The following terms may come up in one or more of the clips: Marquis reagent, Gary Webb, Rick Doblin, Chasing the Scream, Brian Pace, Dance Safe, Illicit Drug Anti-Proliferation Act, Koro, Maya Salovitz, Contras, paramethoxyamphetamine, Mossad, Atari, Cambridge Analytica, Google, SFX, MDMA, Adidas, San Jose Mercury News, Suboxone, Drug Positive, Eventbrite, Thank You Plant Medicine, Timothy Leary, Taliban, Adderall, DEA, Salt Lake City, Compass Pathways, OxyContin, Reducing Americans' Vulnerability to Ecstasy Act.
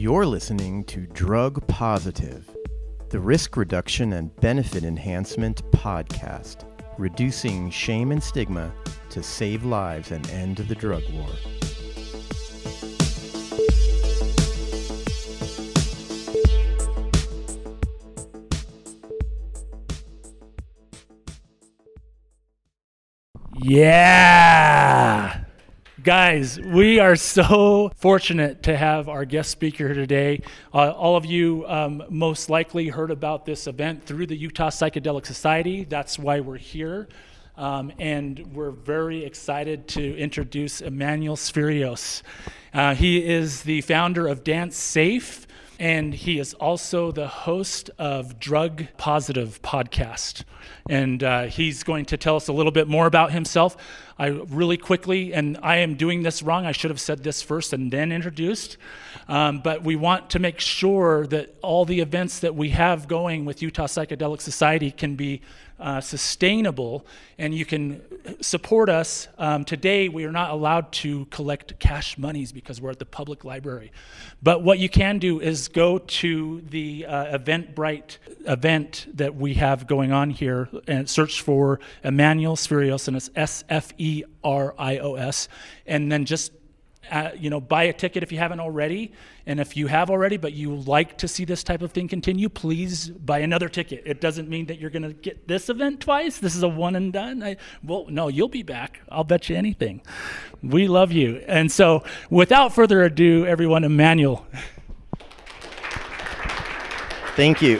You're listening to Drug Positive, the Risk Reduction and Benefit Enhancement Podcast, reducing shame and stigma to save lives and end the drug war. Yeah! Guys, we are so fortunate to have our guest speaker here today. All of you most likely heard about this event through the Utah Psychedelic Society. That's why we're here. And we're very excited to introduce Emanuel Sferios. He is the founder of Dance Safe, and he is also the host of Drug Positive podcast. And he's going to tell us a little bit more about himself. Really quickly, and I am doing this wrong, I should have said this first and then introduced, but we want to make sure that all the events that we have going with Utah Psychedelic Society can be sustainable, and you can support us. Today, we are not allowed to collect cash monies because we're at the public library. But what you can do is go to the Eventbrite event that we have going on here and search for Emanuel Sferios, and it's S-F-E-R-I-O-S, and then just buy a ticket if you haven't already, and if you have already but you like to see this type of thing continue, please buy another ticket. It doesn't mean that you're going to get this event twice. This is a one and done. Well, no, you'll be back. I'll bet you anything. We love you. And so without further ado, everyone, Emanuel. Thank you.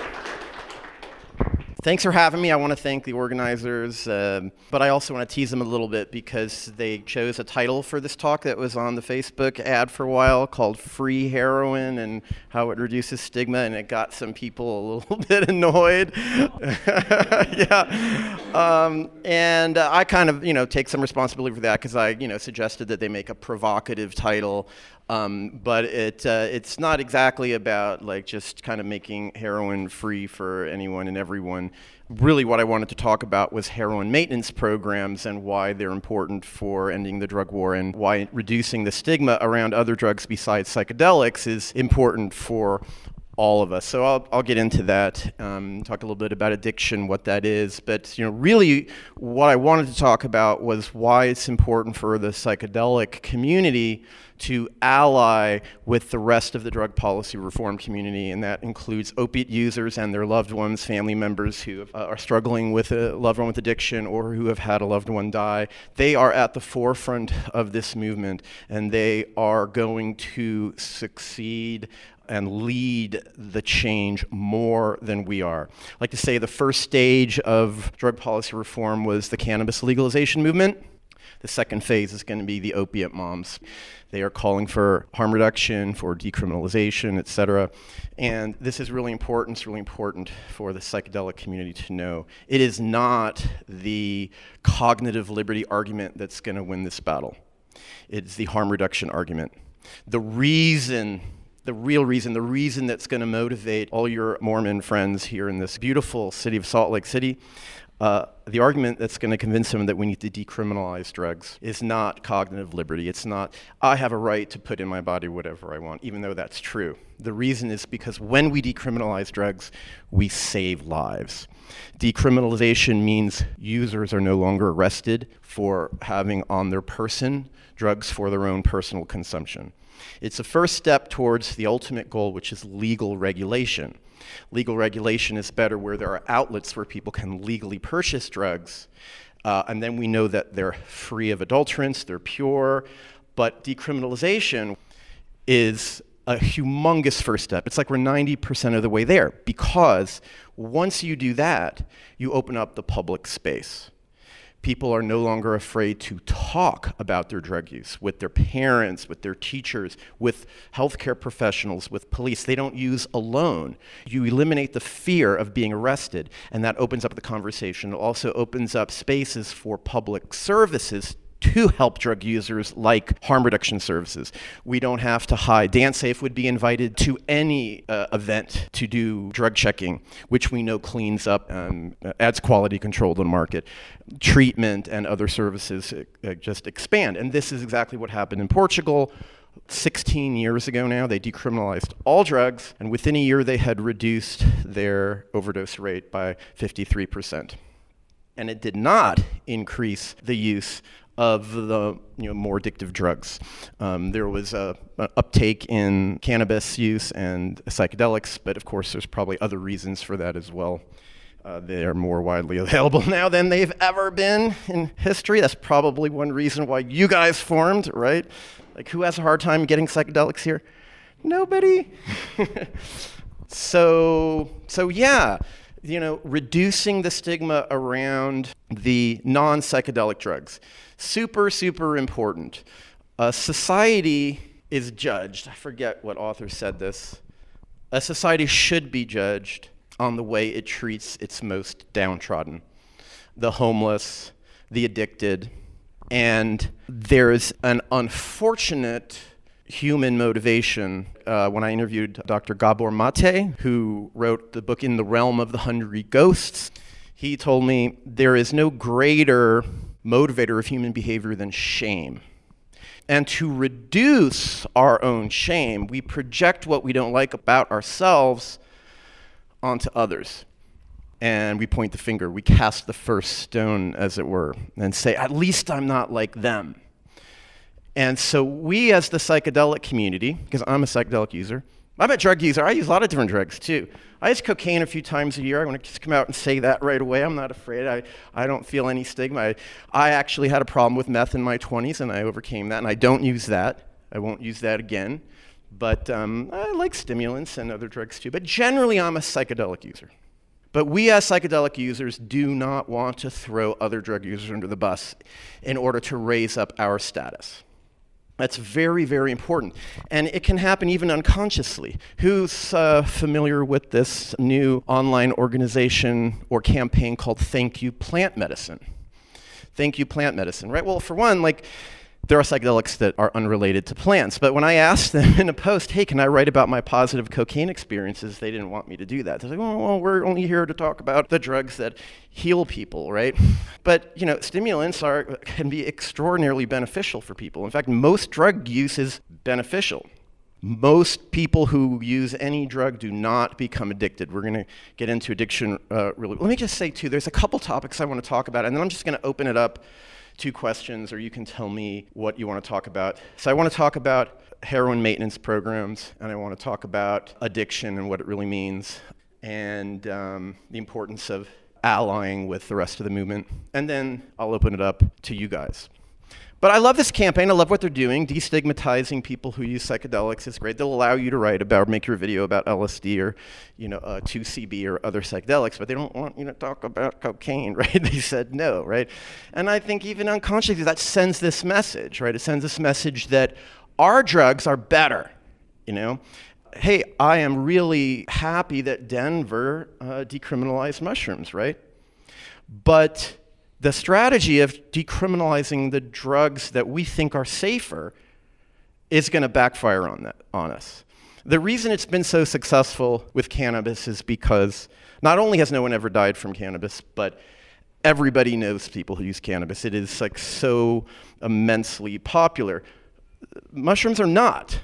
Thanks for having me. I want to thank the organizers, but I also want to tease them a little bit because they chose a title for this talk that was on the Facebook ad for a while called Free Heroin and How It Reduces Stigma, and it got some people a little bit annoyed. Yeah. And I kind of, take some responsibility for that because I, suggested that they make a provocative title. But it's not exactly about just kind of making heroin free for anyone and everyone. Really what I wanted to talk about was heroin maintenance programs and why they're important for ending the drug war and why reducing the stigma around other drugs besides psychedelics is important for all of us. So I'll get into that, talk a little bit about addiction, what that is. But really what I wanted to talk about was why it's important for the psychedelic community to ally with the rest of the drug policy reform community, and that includes opiate users and their loved ones, family members who are struggling with a loved one with addiction or who have had a loved one die. They are at the forefront of this movement, and they are going to succeed and lead the change more than we are. I like to say the first stage of drug policy reform was the cannabis legalization movement. The second phase is going to be the opiate moms. They are calling for harm reduction, for decriminalization, et cetera. And this is really important. It's really important for the psychedelic community to know. It is not the cognitive liberty argument that's going to win this battle. It's the harm reduction argument. The real reason that's going to motivate all your Mormon friends here in this beautiful city of Salt Lake City, the argument that's going to convince them that we need to decriminalize drugs is not cognitive liberty. It's not, I have a right to put in my body whatever I want, even though that's true. The reason is because when we decriminalize drugs, we save lives. Decriminalization means users are no longer arrested for having on their person drugs for their own personal consumption. It's a first step towards the ultimate goal, which is legal regulation. Legal regulation is better where there are outlets where people can legally purchase drugs, and then we know that they're free of adulterants, they're pure, but decriminalization is a humongous first step. It's like we're 90% of the way there, because once you do that, you open up the public space. People are no longer afraid to talk about their drug use with their parents, with their teachers, with healthcare professionals, with police. They don't use alone. You eliminate the fear of being arrested, and that opens up the conversation. It also opens up spaces for public services to help drug users, like harm reduction services. We don't have to hide. Dance Safe would be invited to any event to do drug checking, which we know cleans up, adds quality control to the market. Treatment and other services just expand. And this is exactly what happened in Portugal. 16 years ago now, they decriminalized all drugs, and within a year they had reduced their overdose rate by 53%. And it did not increase the use of the more addictive drugs. There was an uptake in cannabis use and psychedelics, but of course there's probably other reasons for that as well. They are more widely available now than they've ever been in history. That's probably one reason why you guys formed, right? Like, who has a hard time getting psychedelics here? Nobody. So yeah, reducing the stigma around the non-psychedelic drugs. Super, super important. Society is judged. I forget what author said this. A society should be judged on the way it treats its most downtrodden, the homeless, the addicted. And there's an unfortunate human motivation. When I interviewed Dr. Gabor Maté, who wrote the book In the Realm of the Hungry Ghosts, he told me there is no greater motivator of human behavior than shame. And to reduce our own shame, we project what we don't like about ourselves onto others. And we point the finger, we cast the first stone, as it were, and say, at least I'm not like them. And so we as the psychedelic community, because I'm a psychedelic user, I'm a drug user, I use a lot of different drugs too. I use cocaine a few times a year. I want to just come out and say that right away. I'm not afraid, I don't feel any stigma. I actually had a problem with meth in my 20s and I overcame that, and I don't use that. I won't use that again. But I like stimulants and other drugs too. But generally, I'm a psychedelic user. But we as psychedelic users do not want to throw other drug users under the bus in order to raise up our status. That's very, very important. And it can happen even unconsciously. Who's familiar with this new online organization or campaign called Thank You Plant Medicine? Thank You Plant Medicine, right? Well, for one, there are psychedelics that are unrelated to plants, but when I asked them in a post, hey, can I write about my positive cocaine experiences, they didn't want me to do that. They're like, oh, well, we're only here to talk about the drugs that heal people, right? But, stimulants can be extraordinarily beneficial for people. In fact, most drug use is beneficial. Most people who use any drug do not become addicted. We're going to get into addiction really. Let me just say, too, there's a couple topics I want to talk about, and then I'm just going to open it up two questions, or you can tell me what you want to talk about. So I want to talk about heroin maintenance programs, and I want to talk about addiction and what it really means, and the importance of allying with the rest of the movement. And then I'll open it up to you guys. But I love this campaign. I love what they're doing. Destigmatizing people who use psychedelics is great. They'll allow you to write about, or make your video about LSD or 2CB or other psychedelics, but they don't want you to talk about cocaine, right? They said no, right? And I think even unconsciously that sends this message, right? It sends this message that our drugs are better, Hey, I am really happy that Denver decriminalized mushrooms, right? But the strategy of decriminalizing the drugs that we think are safer is going to backfire on us. The reason it's been so successful with cannabis is because not only has no one ever died from cannabis, but everybody knows people who use cannabis. It is so immensely popular. Mushrooms are not.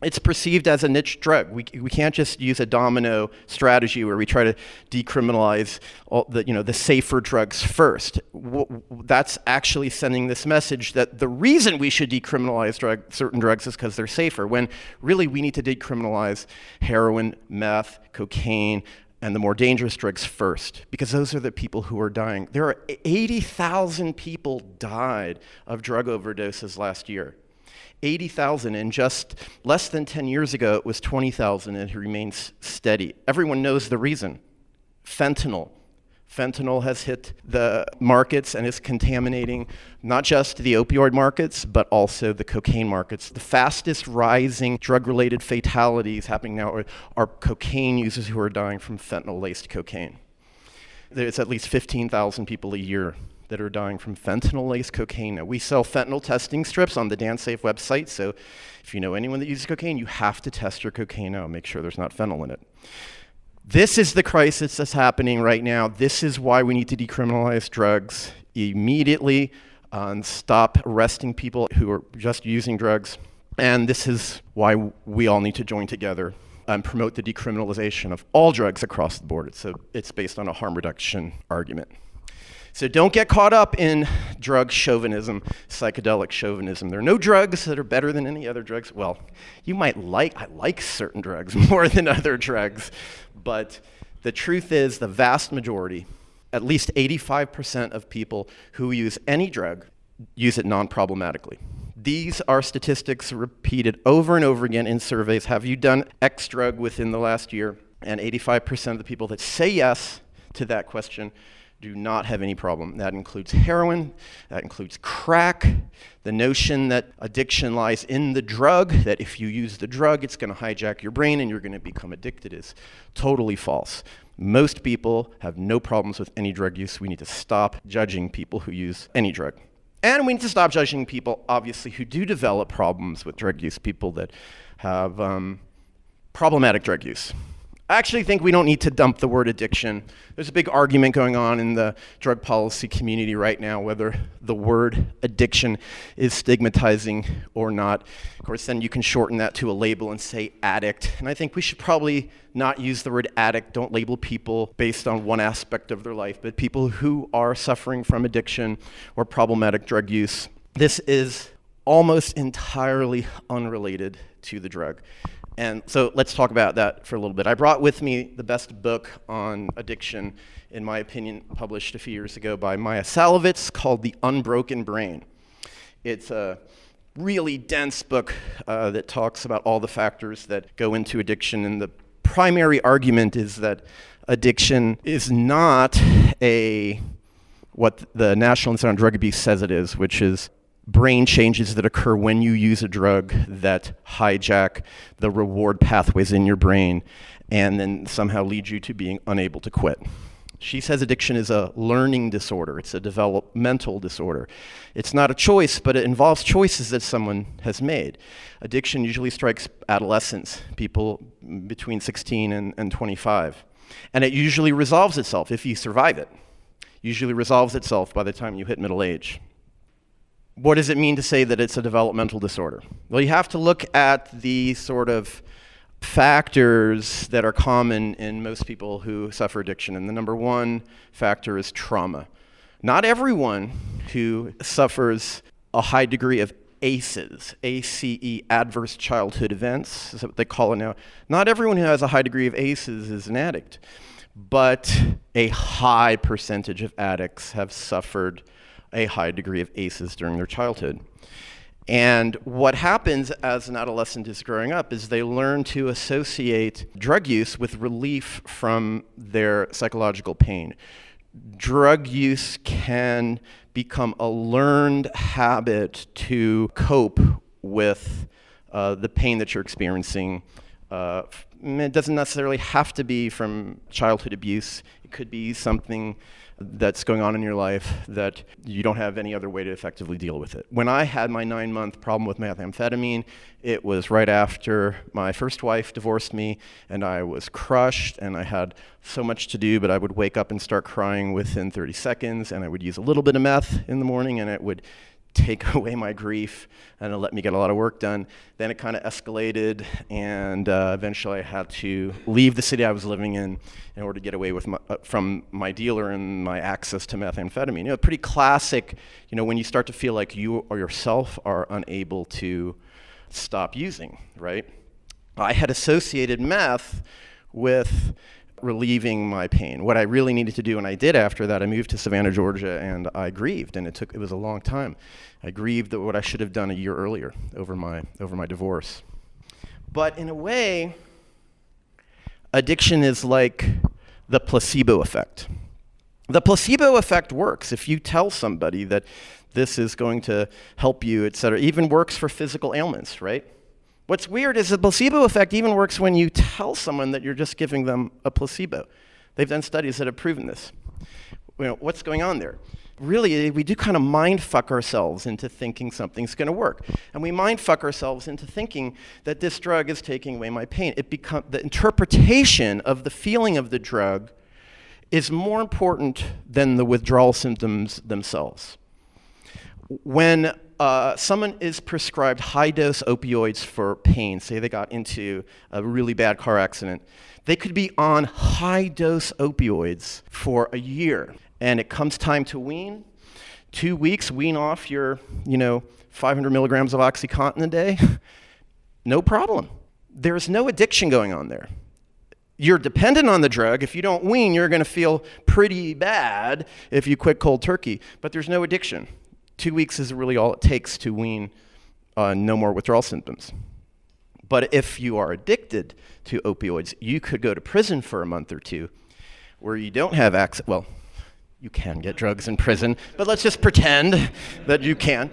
It's perceived as a niche drug. We can't just use a domino strategy where we try to decriminalize all the the safer drugs first. That's actually sending this message that the reason we should decriminalize certain drugs is because they're safer, when really we need to decriminalize heroin, meth, cocaine, and the more dangerous drugs first, because those are the people who are dying. There are 80,000 people died of drug overdoses last year. 80,000, and just less than 10 years ago, it was 20,000, and it remains steady. Everyone knows the reason. Fentanyl. Fentanyl has hit the markets and is contaminating not just the opioid markets, but also the cocaine markets. The fastest rising drug-related fatalities happening now are cocaine users who are dying from fentanyl-laced cocaine. There's at least 15,000 people a year that are dying from fentanyl-laced cocaine. Now, we sell fentanyl testing strips on the Dance Safe website, so if you know anyone that uses cocaine, you have to test your cocaine out and make sure there's not fentanyl in it. This is the crisis that's happening right now. This is why we need to decriminalize drugs immediately and stop arresting people who are just using drugs. And this is why we all need to join together and promote the decriminalization of all drugs across the board. It's based on a harm reduction argument. So don't get caught up in drug chauvinism, psychedelic chauvinism. There are no drugs that are better than any other drugs. Well, you might I like certain drugs more than other drugs, but the truth is the vast majority, at least 85% of people who use any drug, use it non-problematically. These are statistics repeated over and over again in surveys. Have you done X drug within the last year? And 85% of the people that say yes to that question do not have any problem. That includes heroin, that includes crack, the notion that addiction lies in the drug, that if you use the drug, it's going to hijack your brain and you're going to become addicted, is totally false. Most people have no problems with any drug use. We need to stop judging people who use any drug. And we need to stop judging people, obviously, who do develop problems with drug use, people that have problematic drug use. I actually think we don't need to dump the word addiction. There's a big argument going on in the drug policy community right now whether the word addiction is stigmatizing or not. Of course, then you can shorten that to a label and say addict. And I think we should probably not use the word addict. Don't label people based on one aspect of their life, but people who are suffering from addiction or problematic drug use. This is almost entirely unrelated to the drug. And so let's talk about that for a little bit. I brought with me the best book on addiction, in my opinion, published a few years ago by Maya Salovitz, called The Unbroken Brain. It's a really dense book that talks about all the factors that go into addiction. And the primary argument is that addiction is not what the National Institute on Drug Abuse says it is, which is brain changes that occur when you use a drug that hijack the reward pathways in your brain and then somehow lead you to being unable to quit. She says addiction is a learning disorder. It's a developmental disorder. It's not a choice, but it involves choices that someone has made. Addiction usually strikes adolescents, people between 16 and 25. And it usually resolves itself, if you survive it. Usually resolves itself by the time you hit middle age. What does it mean to say that it's a developmental disorder? Well, you have to look at the sort of factors that are common in most people who suffer addiction. And the number one factor is trauma. Not everyone who suffers a high degree of ACEs, A-C-E, Adverse Childhood Events, is what they call it now. Not everyone who has a high degree of ACEs is an addict. But a high percentage of addicts have suffered a high degree of ACEs during their childhood. And what happens as an adolescent is growing up is they learn to associate drug use with relief from their psychological pain. Drug use can become a learned habit to cope with the pain that you're experiencing. It doesn't necessarily have to be from childhood abuse. It could be something that's going on in your life that you don't have any other way to effectively deal with it. When I had my 9-month problem with methamphetamine, it was right after my first wife divorced me, and I was crushed, and I had so much to do, but I would wake up and start crying within 30 seconds, and I would use a little bit of meth in the morning, and it would take away my grief, and it let me get a lot of work done. Then it kind of escalated, and eventually I had to leave the city I was living in order to get away with from my dealer and my access to methamphetamine. You know, pretty classic, you know, when you start to feel like you or yourself are unable to stop using, right? I had associated meth with relieving my pain. What I really needed to do, and I did after that, I moved to Savannah, Georgia, and I grieved, and it was a long time. I grieved what I should have done a year earlier over my divorce. But in a way, addiction is like the placebo effect. The placebo effect works. If you tell somebody that this is going to help you, et cetera, even works for physical ailments, right? What's weird is the placebo effect even works when you tell someone that you're just giving them a placebo. They've done studies that have proven this. You know, what's going on there? Really, we do kind of mind fuck ourselves into thinking something's going to work. And we mind fuck ourselves into thinking that this drug is taking away my pain. The interpretation of the feeling of the drug is more important than the withdrawal symptoms themselves. When someone is prescribed high-dose opioids for pain. Say they got into a really bad car accident. They could be on high-dose opioids for a year, and it comes time to wean. 2 weeks, wean off your, 500 milligrams of OxyContin a day. No problem. There's no addiction going on there. You're dependent on the drug. If you don't wean, you're going to feel pretty bad if you quit cold turkey, but there's no addiction. 2 weeks is really all it takes to wean no more withdrawal symptoms. But if you are addicted to opioids, you could go to prison for a month or two where you don't have access. Well, you can get drugs in prison, but let's just pretend that you can.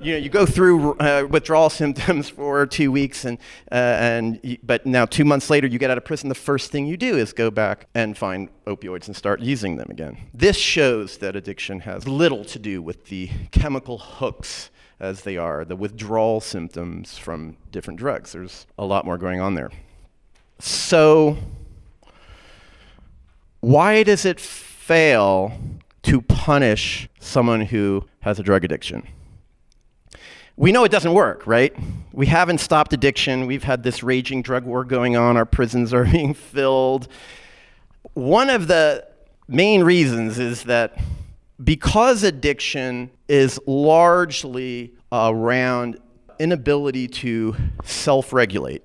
You go through withdrawal symptoms for 2 weeks, but now 2 months later, you get out of prison. The first thing you do is go back and find opioids and start using them again. This shows that addiction has little to do with the chemical hooks as they are, the withdrawal symptoms from different drugs. There's a lot more going on there. So why does it fail to punish someone who has a drug addiction? We know it doesn't work, right? We haven't stopped addiction. We've had this raging drug war going on. Our prisons are being filled. One of the main reasons is that because addiction is largely around inability to self-regulate,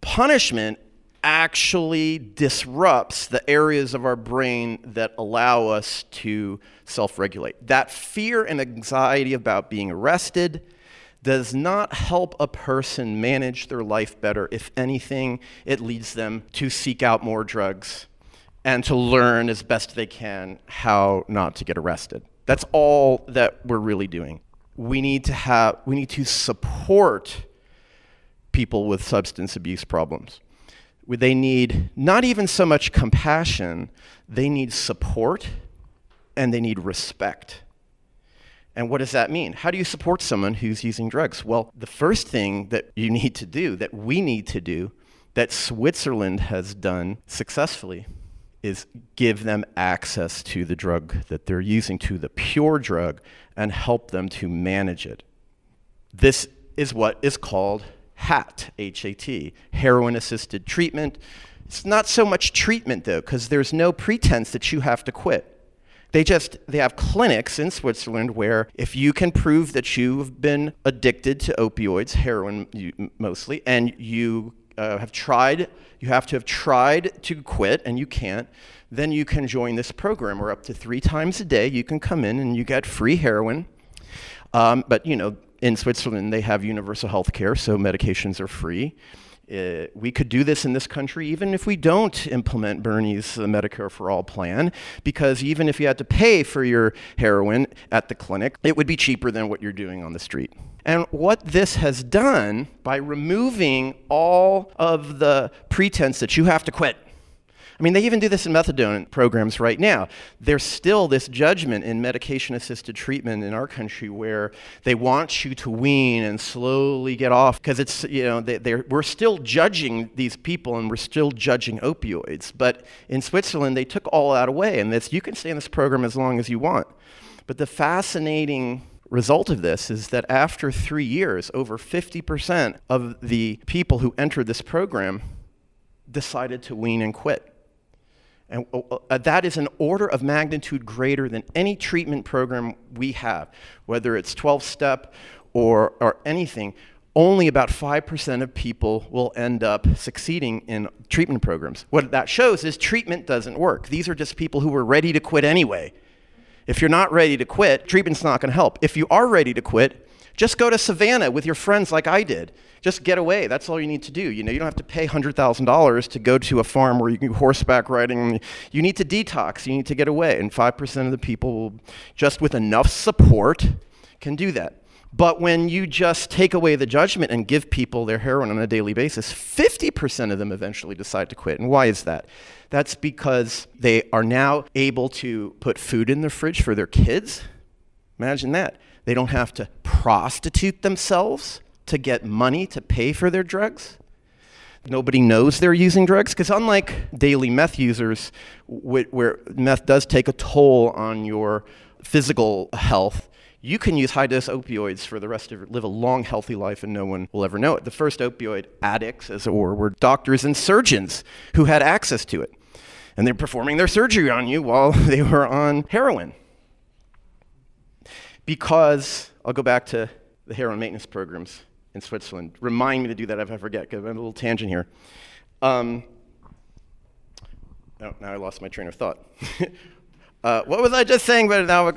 punishment actually disrupts the areas of our brain that allow us to self-regulate. That fear and anxiety about being arrested does not help a person manage their life better. If anything, it leads them to seek out more drugs and to learn as best they can how not to get arrested. That's all that we're really doing. We need to support people with substance abuse problems. They need not even so much compassion, they need support and they need respect. And what does that mean? How do you support someone who's using drugs? Well, the first thing that you need to do, that we need to do, that Switzerland has done successfully, is give them access to the drug that they're using, to the pure drug, and help them to manage it. This is what is called HAT, H-A-T, heroin-assisted treatment. It's not so much treatment, though, because there's no pretense that you have to quit. They have clinics in Switzerland where if you can prove that you've been addicted to opioids, heroin mostly, and you have to have tried to quit and you can't, then you can join this program where up to 3 times a day you can come in and you get free heroin. But in Switzerland they have universal health care, so medications are free. We could do this in this country even if we don't implement Bernie's Medicare for All plan, because even if you had to pay for your heroin at the clinic, it would be cheaper than what you're doing on the street. And what this has done by removing all of the pretense that you have to quit. I mean, they even do this in methadone programs right now. There's still this judgment in medication-assisted treatment in our country where they want you to wean and slowly get off because it's, we're still judging these people and we're still judging opioids. But in Switzerland, they took all that away, and you can stay in this program as long as you want. But the fascinating result of this is that after 3 years, over 50% of the people who entered this program decided to wean and quit. And that is an order of magnitude greater than any treatment program we have, whether it's 12-step or anything. Only about 5% of people will end up succeeding in treatment programs. What that shows is treatment doesn't work. These are just people who were ready to quit anyway. If you're not ready to quit, treatment's not going to help. If you are ready to quit, just go to Savannah with your friends like I did. Just get away. That's all you need to do. You don't have to pay $100,000 to go to a farm where you can horseback riding. You need to detox. You need to get away. And 5% of the people, just with enough support, can do that. But when you just take away the judgment and give people their heroin on a daily basis, 50% of them eventually decide to quit. And why is that? That's because they are now able to put food in the fridge for their kids. Imagine that. They don't have to prostitute themselves to get money to pay for their drugs. Nobody knows they're using drugs, because unlike daily meth users, where meth does take a toll on your physical health, you can use high-dose opioids for the rest of your life, live a long, healthy life, and no one will ever know it. The first opioid addicts, as it were, were doctors and surgeons who had access to it. And they're performing their surgery on you while they were on heroin. Because, I'll go back to the heroin maintenance programs in Switzerland. Remind me to do that if I forget, because I'm on a little tangent here. Oh, now I lost my train of thought. What was I just saying? But now,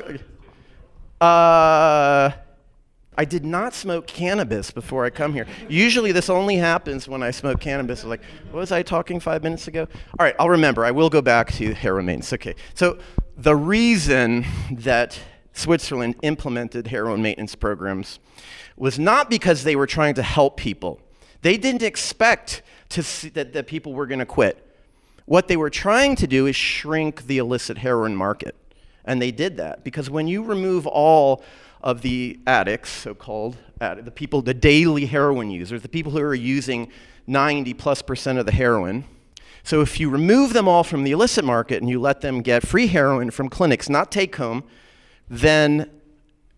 I did not smoke cannabis before I come here. Usually this only happens when I smoke cannabis. Like, what was I talking 5 minutes ago? All right, I'll remember. I will go back to heroin maintenance. Okay, so the reason that Switzerland implemented heroin maintenance programs was not because they were trying to help people. They didn't expect to see that people were going to quit. What they were trying to do is shrink the illicit heroin market. And they did that because when you remove all of the addicts, so-called, the people, the daily heroin users, the people who are using 90+% of the heroin, so if you remove them all from the illicit market and you let them get free heroin from clinics, not take home, then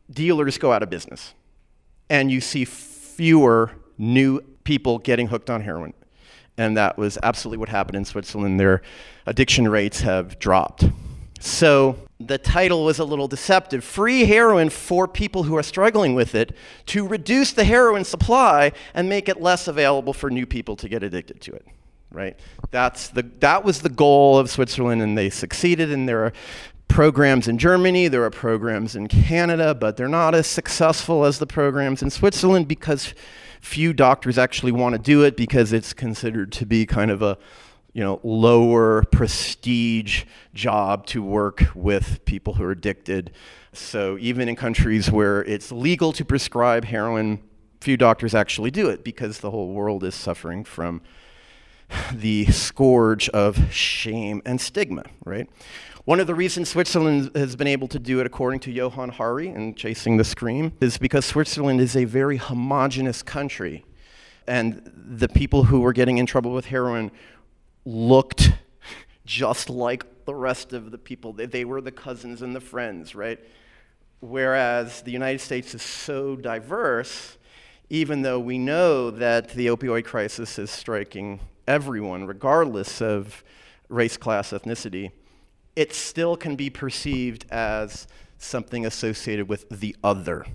dealers go out of business. And you see fewer new people getting hooked on heroin. And that was absolutely what happened in Switzerland. Their addiction rates have dropped. So the title was a little deceptive. Free heroin for people who are struggling with it to reduce the heroin supply and make it less available for new people to get addicted to it, right? That was the goal of Switzerland, and they succeeded. And there are programs in Germany, there are programs in Canada, but they're not as successful as the programs in Switzerland because few doctors actually want to do it because it's considered to be kind of a lower prestige job to work with people who are addicted. So even in countries where it's legal to prescribe heroin, few doctors actually do it because the whole world is suffering from the scourge of shame and stigma, right? One of the reasons Switzerland has been able to do it, according to Johann Hari in Chasing the Scream, is because Switzerland is a very homogenous country. And the people who were getting in trouble with heroin looked just like the rest of the people. They were the cousins and the friends, right? Whereas the United States is so diverse, even though we know that the opioid crisis is striking everyone, regardless of race, class, ethnicity, it still can be perceived as something associated with the other.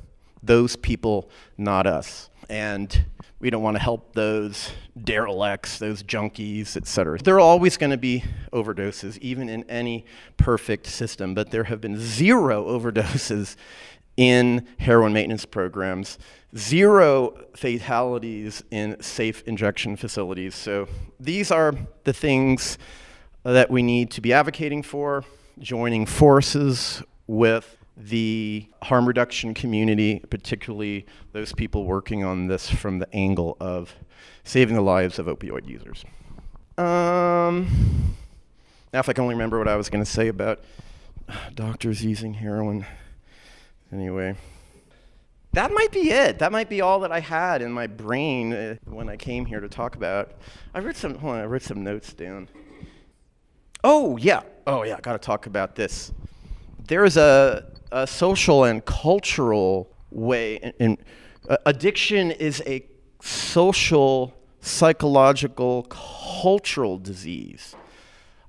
Those people, not us. And we don't want to help those derelicts, those junkies, et cetera. There are always going to be overdoses, even in any perfect system, but there have been zero overdoses in heroin maintenance programs, zero fatalities in safe injection facilities. So these are the things that we need to be advocating for, joining forces with the harm reduction community, particularly those people working on this from the angle of saving the lives of opioid users. Now if I can only remember what I was going to say about doctors using heroin. Anyway, that might be it. That might be all that I had in my brain when I came here to talk about. I wrote some notes down. Oh yeah, I got to talk about this. There is a social and cultural way, addiction is a social, psychological, cultural disease.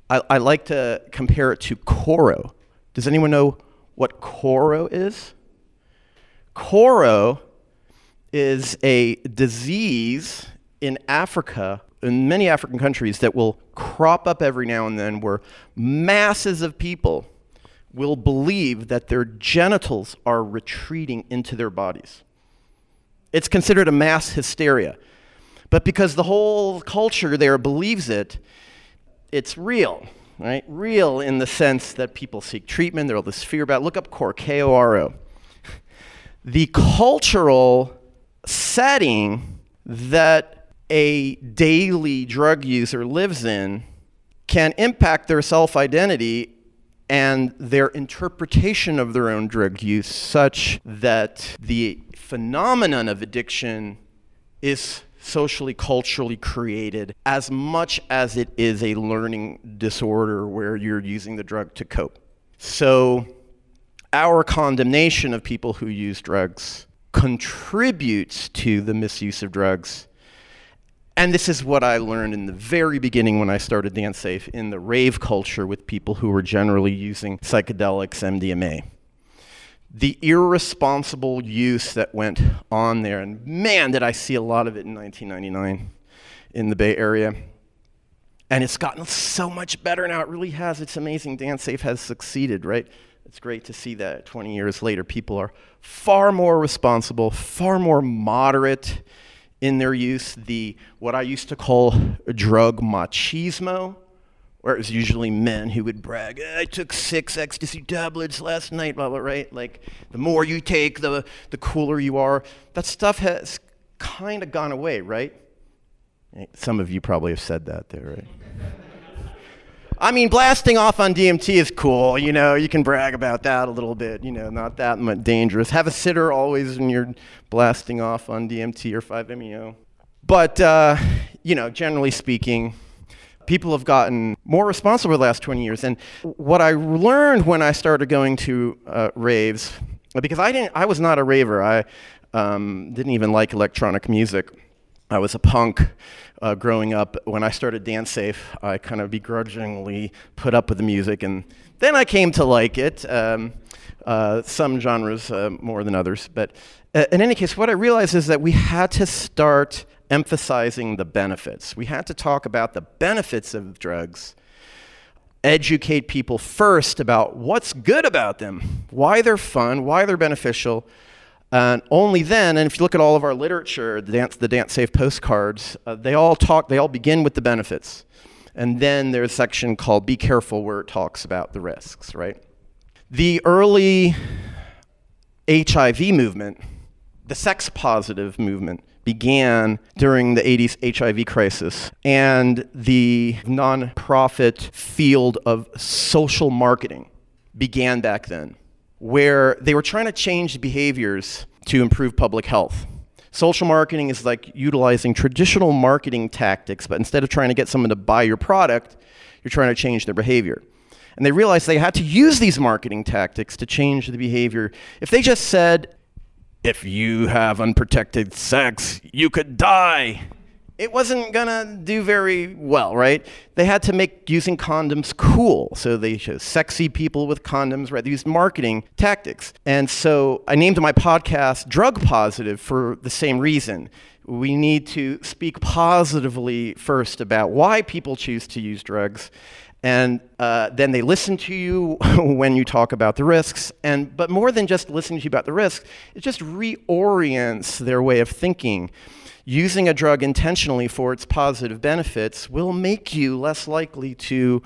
I like to compare it to Koro. Does anyone know what Koro is? Koro is a disease in Africa, in many African countries, that will crop up every now and then where masses of people will believe that their genitals are retreating into their bodies. It's considered a mass hysteria. But because the whole culture there believes it, it's real, right? Real in the sense that people seek treatment, there's all this fear about it. Look up Koro, K-O-R-O. The cultural setting that a daily drug user lives in can impact their self-identity and their interpretation of their own drug use such that the phenomenon of addiction is socially, culturally created as much as it is a learning disorder where you're using the drug to cope. So our condemnation of people who use drugs contributes to the misuse of drugs. And this is what I learned in the very beginning when I started Dance Safe in the rave culture with people who were generally using psychedelics, MDMA. The irresponsible use that went on there, and man, did I see a lot of it in 1999 in the Bay Area. And it's gotten so much better now. It really has. It's amazing. Dance Safe has succeeded, right? It's great to see that 20 years later, people are far more responsible, far more moderate in their use. The, what I used to call drug machismo, where it was usually men who would brag, I took 6 ecstasy tablets last night, blah, blah, right? Like, the more you take, the cooler you are. That stuff has kind of gone away, right? Some of you probably have said that there, right? I mean, blasting off on DMT is cool, you know, you can brag about that a little bit, you know, not that much dangerous. Have a sitter always when you're blasting off on DMT or 5-MeO. But, you know, generally speaking, people have gotten more responsible the last 20 years. And what I learned when I started going to raves, because I was not a raver, I didn't even like electronic music. I was a punk growing up. When I started Dance Safe, I kind of begrudgingly put up with the music, and then I came to like it, some genres more than others. But in any case, what I realized is that we had to start emphasizing the benefits. We had to talk about the benefits of drugs, educate people first about what's good about them, why they're fun, why they're beneficial. And only then, and if you look at all of our literature, the Dance Safe postcards, they all begin with the benefits. And then there's a section called Be Careful where it talks about the risks, right? The early HIV movement, the sex positive movement, began during the 80s HIV crisis. And the nonprofit field of social marketing began back then, where they were trying to change behaviors to improve public health. Social marketing is like utilizing traditional marketing tactics, but instead of trying to get someone to buy your product, you're trying to change their behavior. And they realized they had to use these marketing tactics to change the behavior. If they just said, if you have unprotected sex, you could die, it wasn't gonna do very well, right? They had to make using condoms cool. So they chose sexy people with condoms, right? They used marketing tactics. And so I named my podcast Drug Positive for the same reason. We need to speak positively first about why people choose to use drugs. And then they listen to you when you talk about the risks. But more than just listening to you about the risks, it just reorients their way of thinking. Using a drug intentionally for its positive benefits will make you less likely to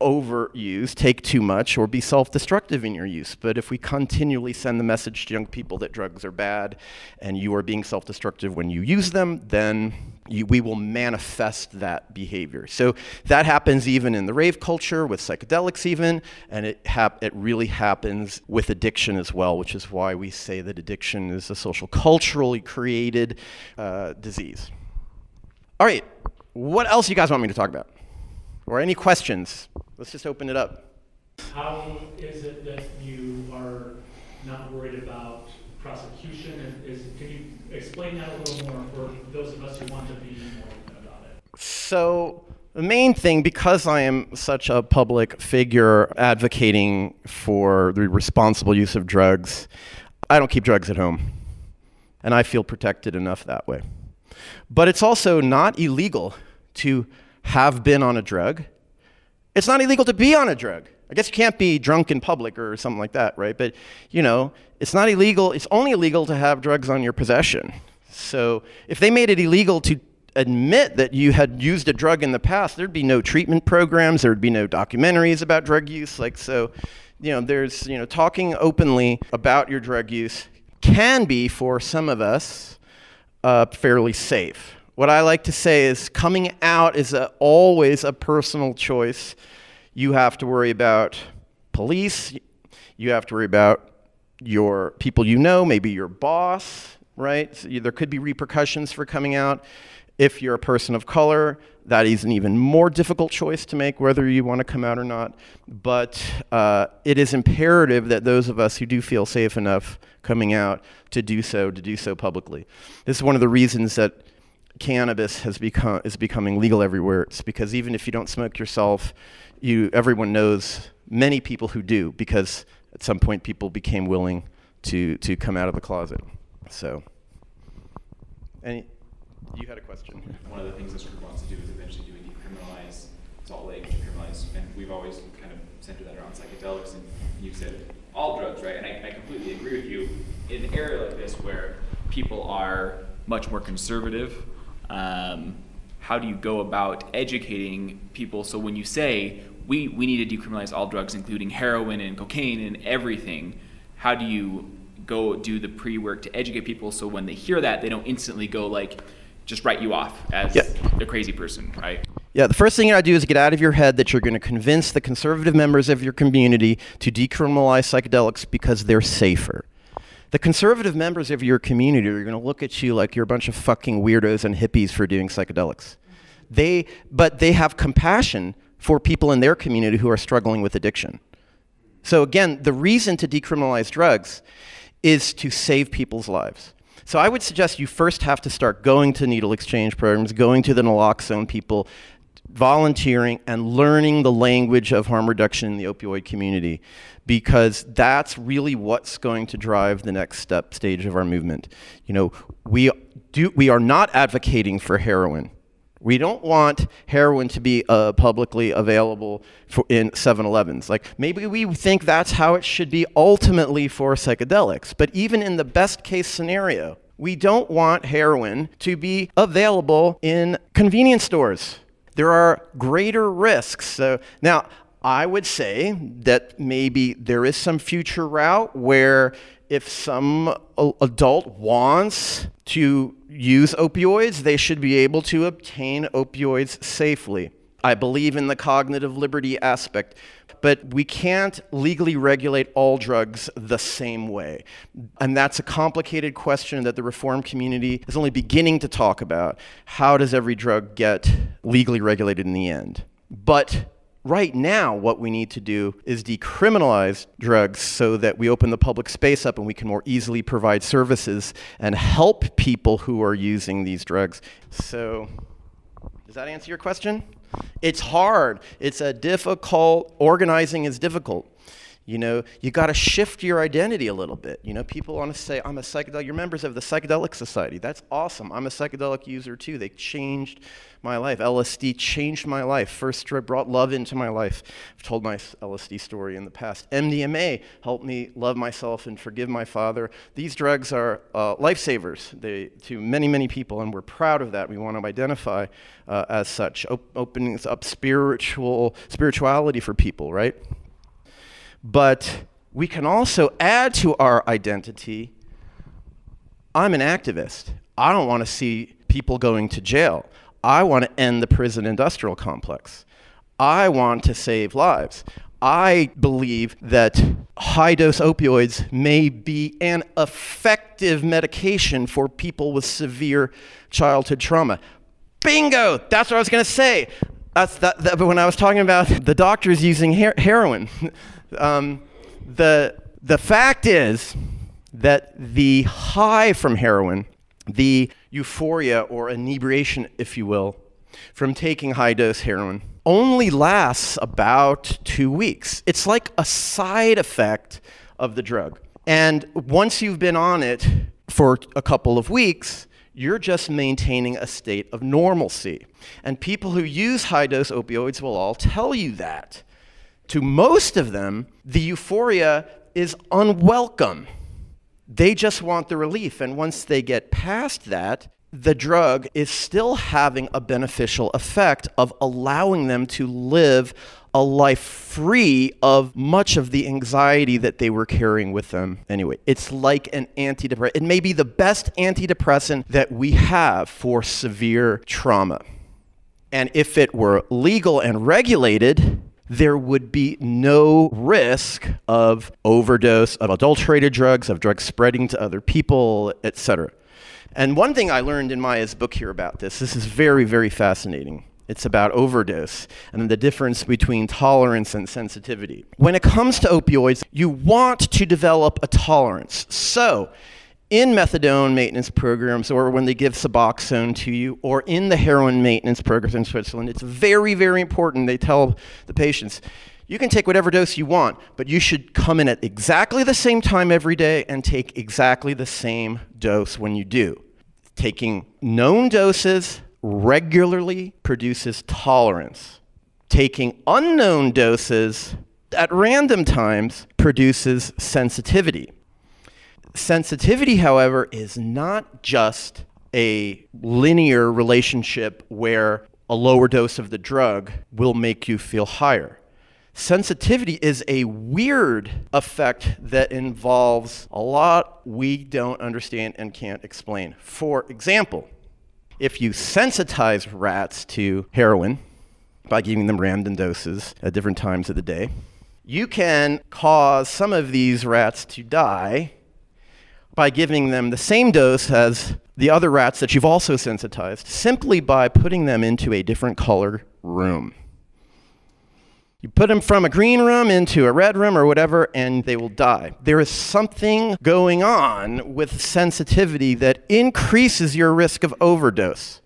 overuse, take too much, or be self-destructive in your use. But if we continually send the message to young people that drugs are bad and you are being self-destructive when you use them, then we will manifest that behavior. So that happens even in the rave culture, with psychedelics even, and it really happens with addiction as well, which is why we say that addiction is a social, culturally created disease. All right, what else you guys want me to talk about? Or any questions? Let's just open it up. How is it that you are not worried about prosecution? Can you explain that a little more for those of us who want to be more about it? So the main thing, because I am such a public figure advocating for the responsible use of drugs, I don't keep drugs at home. And I feel protected enough that way. But it's also not illegal to have been on a drug. It's not illegal to be on a drug. I guess you can't be drunk in public or something like that, right? But, you know, it's not illegal. It's only illegal to have drugs on your possession. So if they made it illegal to admit that you had used a drug in the past, there'd be no treatment programs, there'd be no documentaries about drug use. Like, so, you know, there's, you know, talking openly about your drug use can be, for some of us, fairly safe. What I like to say is coming out is always a personal choice. You have to worry about police. You have to worry about your people you know, maybe your boss, right? So there could be repercussions for coming out. If you're a person of color, that is an even more difficult choice to make, whether you want to come out or not. But it is imperative that those of us who do feel safe enough coming out to do so publicly. This is one of the reasons that cannabis is becoming legal everywhere. It's because even if you don't smoke yourself, everyone knows many people who do, because at some point people became willing to come out of the closet. So, you had a question. One of the things this group wants to do is eventually decriminalize Salt Lake, decriminalize, and we've always kind of centered that around psychedelics, and you said all drugs, right? And I completely agree with you. In an area like this where people are much more conservative, how do you go about educating people? So when you say, we need to decriminalize all drugs, including heroin and cocaine and everything, how do you go do the pre-work to educate people so when they hear that, they don't instantly go like, just write you off as a crazy person, right? Yeah, the first thing I do is get out of your head that you're going to convince the conservative members of your community to decriminalize psychedelics because they're safer. The conservative members of your community are going to look at you like you're a bunch of fucking weirdos and hippies for doing psychedelics. But they have compassion for people in their community who are struggling with addiction. So again, the reason to decriminalize drugs is to save people's lives. So I would suggest you first have to start going to needle exchange programs, going to the naloxone people, volunteering, and learning the language of harm reduction in the opioid community, because that's really what's going to drive the next stage of our movement. You know, we are not advocating for heroin. We don't want heroin to be publicly available in 7-Elevens. Like, maybe we think that's how it should be ultimately for psychedelics. But even in the best case scenario, we don't want heroin to be available in convenience stores. There are greater risks. So now, I would say that maybe there is some future route where if some adult wants to use opioids, they should be able to obtain opioids safely. I believe in the cognitive liberty aspect, but we can't legally regulate all drugs the same way. And that's a complicated question that the reform community is only beginning to talk about. How does every drug get legally regulated in the end? But right now, what we need to do is decriminalize drugs so that we open the public space up and we can more easily provide services and help people who are using these drugs. So, does that answer your question? It's hard. It's a difficult, organizing is difficult. You know, you got to shift your identity a little bit. You know, people want to say, I'm a psychedelic. You're members of the Psychedelic Society. That's awesome. I'm a psychedelic user too. They changed my life. LSD changed my life. First drug brought love into my life. I've told my LSD story in the past. MDMA helped me love myself and forgive my father. These drugs are lifesavers to many, many people, and we're proud of that. We want to identify as such, opening up spirituality for people, right? But we can also add to our identity, I'm an activist. I don't want to see people going to jail. I want to end the prison industrial complex. I want to save lives. I believe that high-dose opioids may be an effective medication for people with severe childhood trauma. Bingo! That's what I was going to say. But when I was talking about the doctors using heroin, the fact is that the high from heroin, the euphoria or inebriation, if you will, from taking high-dose heroin only lasts about 2 weeks. It's like a side effect of the drug. And once you've been on it for a couple of weeks, you're just maintaining a state of normalcy. And people who use high-dose opioids will all tell you that. To most of them, the euphoria is unwelcome. They just want the relief. And once they get past that, the drug is still having a beneficial effect of allowing them to live a life free of much of the anxiety that they were carrying with them. Anyway, it's like an antidepressant. It may be the best antidepressant that we have for severe trauma. And if it were legal and regulated, there would be no risk of overdose, of adulterated drugs, of drugs spreading to other people, etc. And one thing I learned in Maya's book here about this, this is very, very fascinating. It's about overdose and the difference between tolerance and sensitivity. When it comes to opioids, you want to develop a tolerance. So in methadone maintenance programs, or when they give Suboxone to you, or in the heroin maintenance programs in Switzerland, it's very, very important. They tell the patients, you can take whatever dose you want, but you should come in at exactly the same time every day and take exactly the same dose when you do. Taking known doses regularly produces tolerance. Taking unknown doses at random times produces sensitivity. Sensitivity, however, is not just a linear relationship where a lower dose of the drug will make you feel higher. Sensitivity is a weird effect that involves a lot we don't understand and can't explain. For example, if you sensitize rats to heroin by giving them random doses at different times of the day, you can cause some of these rats to die by giving them the same dose as the other rats that you've also sensitized, simply by putting them into a different color room. You put them from a green room into a red room or whatever, and they will die. There is something going on with sensitivity that increases your risk of overdose.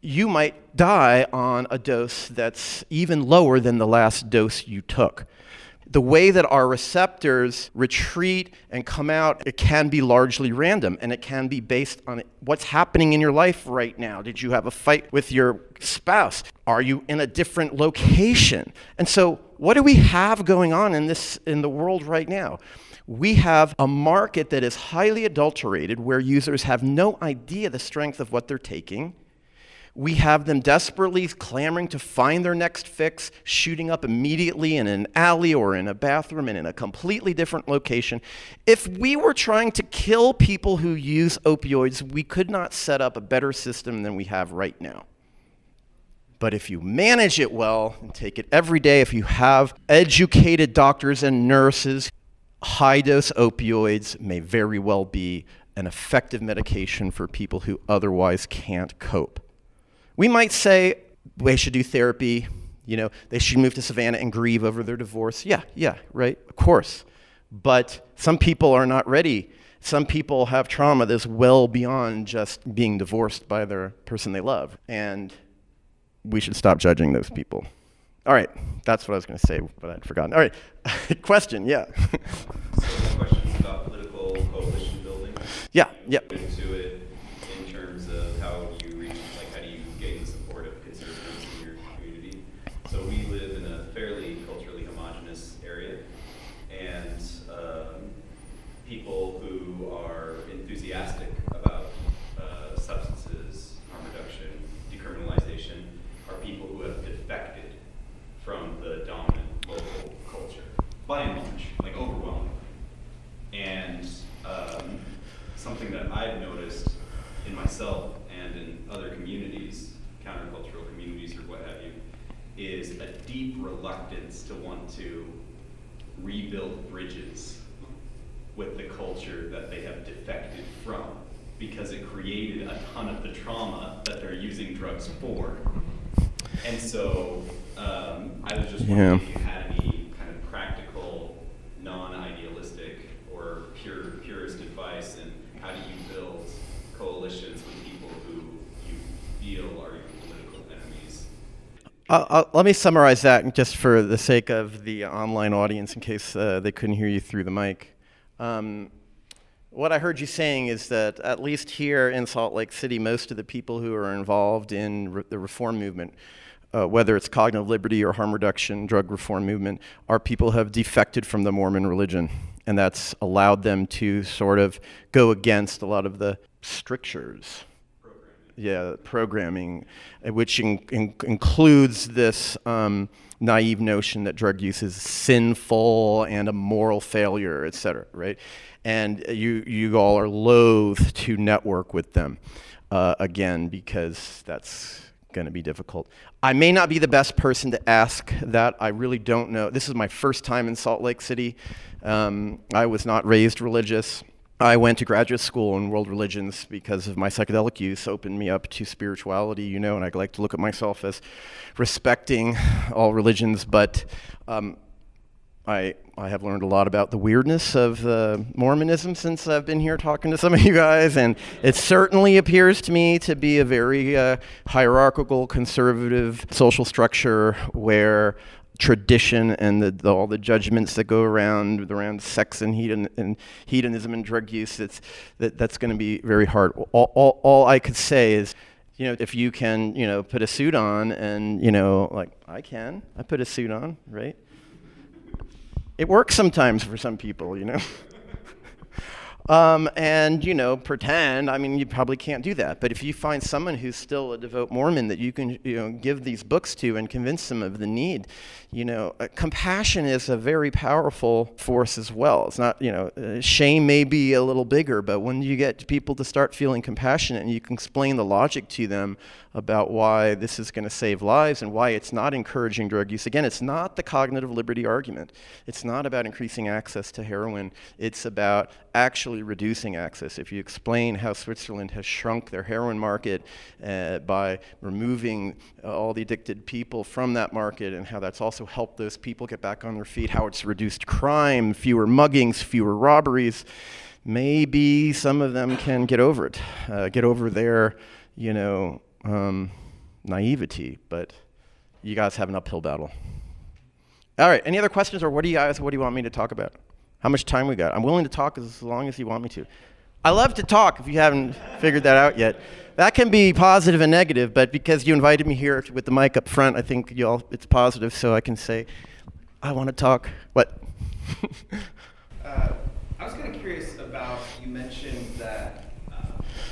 You might die on a dose that's even lower than the last dose you took. The way that our receptors retreat and come out, it can be largely random, and it can be based on what's happening in your life right now. Did you have a fight with your spouse? Are you in a different location? And so what do we have going on in the world right now? We have a market that is highly adulterated, where users have no idea the strength of what they're taking. We have them desperately clamoring to find their next fix, shooting up immediately in an alley or in a bathroom and in a completely different location. If we were trying to kill people who use opioids, we could not set up a better system than we have right now. But if you manage it well and take it every day, if you have educated doctors and nurses, high-dose opioids may very well be an effective medication for people who otherwise can't cope. We might say they should do therapy, you know, they should move to Savannah and grieve over their divorce. Yeah, right, of course. But some people are not ready. Some people have trauma that's well beyond just being divorced by their person they love. And we should stop judging those people. All right, that's what I was going to say, but I'd forgotten. All right, question, yeah. So the question is about political coalition building. Yeah. Into it in terms of how you reach, like, how do you gain the support of conservatives in your community? So we live in a fairly culturally homogenous area, and people who are enthusiastic about substances, harm reduction, decriminalization, are people who have defected from the dominant local culture, by and large, like overwhelmingly. And something that I've noticed in myself and in other communities, countercultural communities or what have you, is a deep reluctance to want to rebuild bridges with the culture that they have defected from, because it created a ton of the trauma that they're using drugs for. And so I was just wondering if you had any kind of practical, non-idealistic, or purist advice, and how do you build coalitions with people who you feel are your political enemies? Let me summarize that just for the sake of the online audience, in case they couldn't hear you through the mic. What I heard you saying is that, at least here in Salt Lake City, most of the people who are involved in the reform movement, whether it's cognitive liberty or harm reduction, drug reform movement, are people who have defected from the Mormon religion. And that's allowed them to sort of go against a lot of the strictures. Programming, which includes this naive notion that drug use is sinful and a moral failure, et cetera, right? And you all are loath to network with them, again, because that's going to be difficult. I may not be the best person to ask that. I really don't know. This is my first time in Salt Lake City. I was not raised religious. I went to graduate school in world religions because of my psychedelic use opened me up to spirituality, you know, and I like to look at myself as respecting all religions, but I have learned a lot about the weirdness of Mormonism since I've been here talking to some of you guys, and it certainly appears to me to be a very hierarchical, conservative social structure where tradition and all the judgments that go around sex and hedonism and drug use, that's going to be very hard. All I could say is, you know, if you can, you know, put a suit on and, you know, like I put a suit on, right? It works sometimes for some people, you know. And, you know, pretend, I mean, you probably can't do that. But if you find someone who's still a devout Mormon that you can, you know, give these books to and convince them of the need, you know, compassion is a very powerful force as well. It's not, you know, shame may be a little bigger, but when you get people to start feeling compassionate and you can explain the logic to them about why this is going to save lives and why it's not encouraging drug use. Again, it's not the cognitive liberty argument. It's not about increasing access to heroin. It's about actually reducing access. If you explain how Switzerland has shrunk their heroin market by removing all the addicted people from that market and how that's also helped those people get back on their feet, how it's reduced crime, fewer muggings, fewer robberies, maybe some of them can get over it, get over their, you know, naivety, but you guys have an uphill battle. All right, any other questions, or what do you want me to talk about? How much time we got? I'm willing to talk as long as you want me to. I love to talk, if you haven't figured that out yet. That can be positive and negative, but because you invited me here with the mic up front, I think y'all, it's positive, so I can say, I want to talk. What? I was kind of curious about, you mentioned that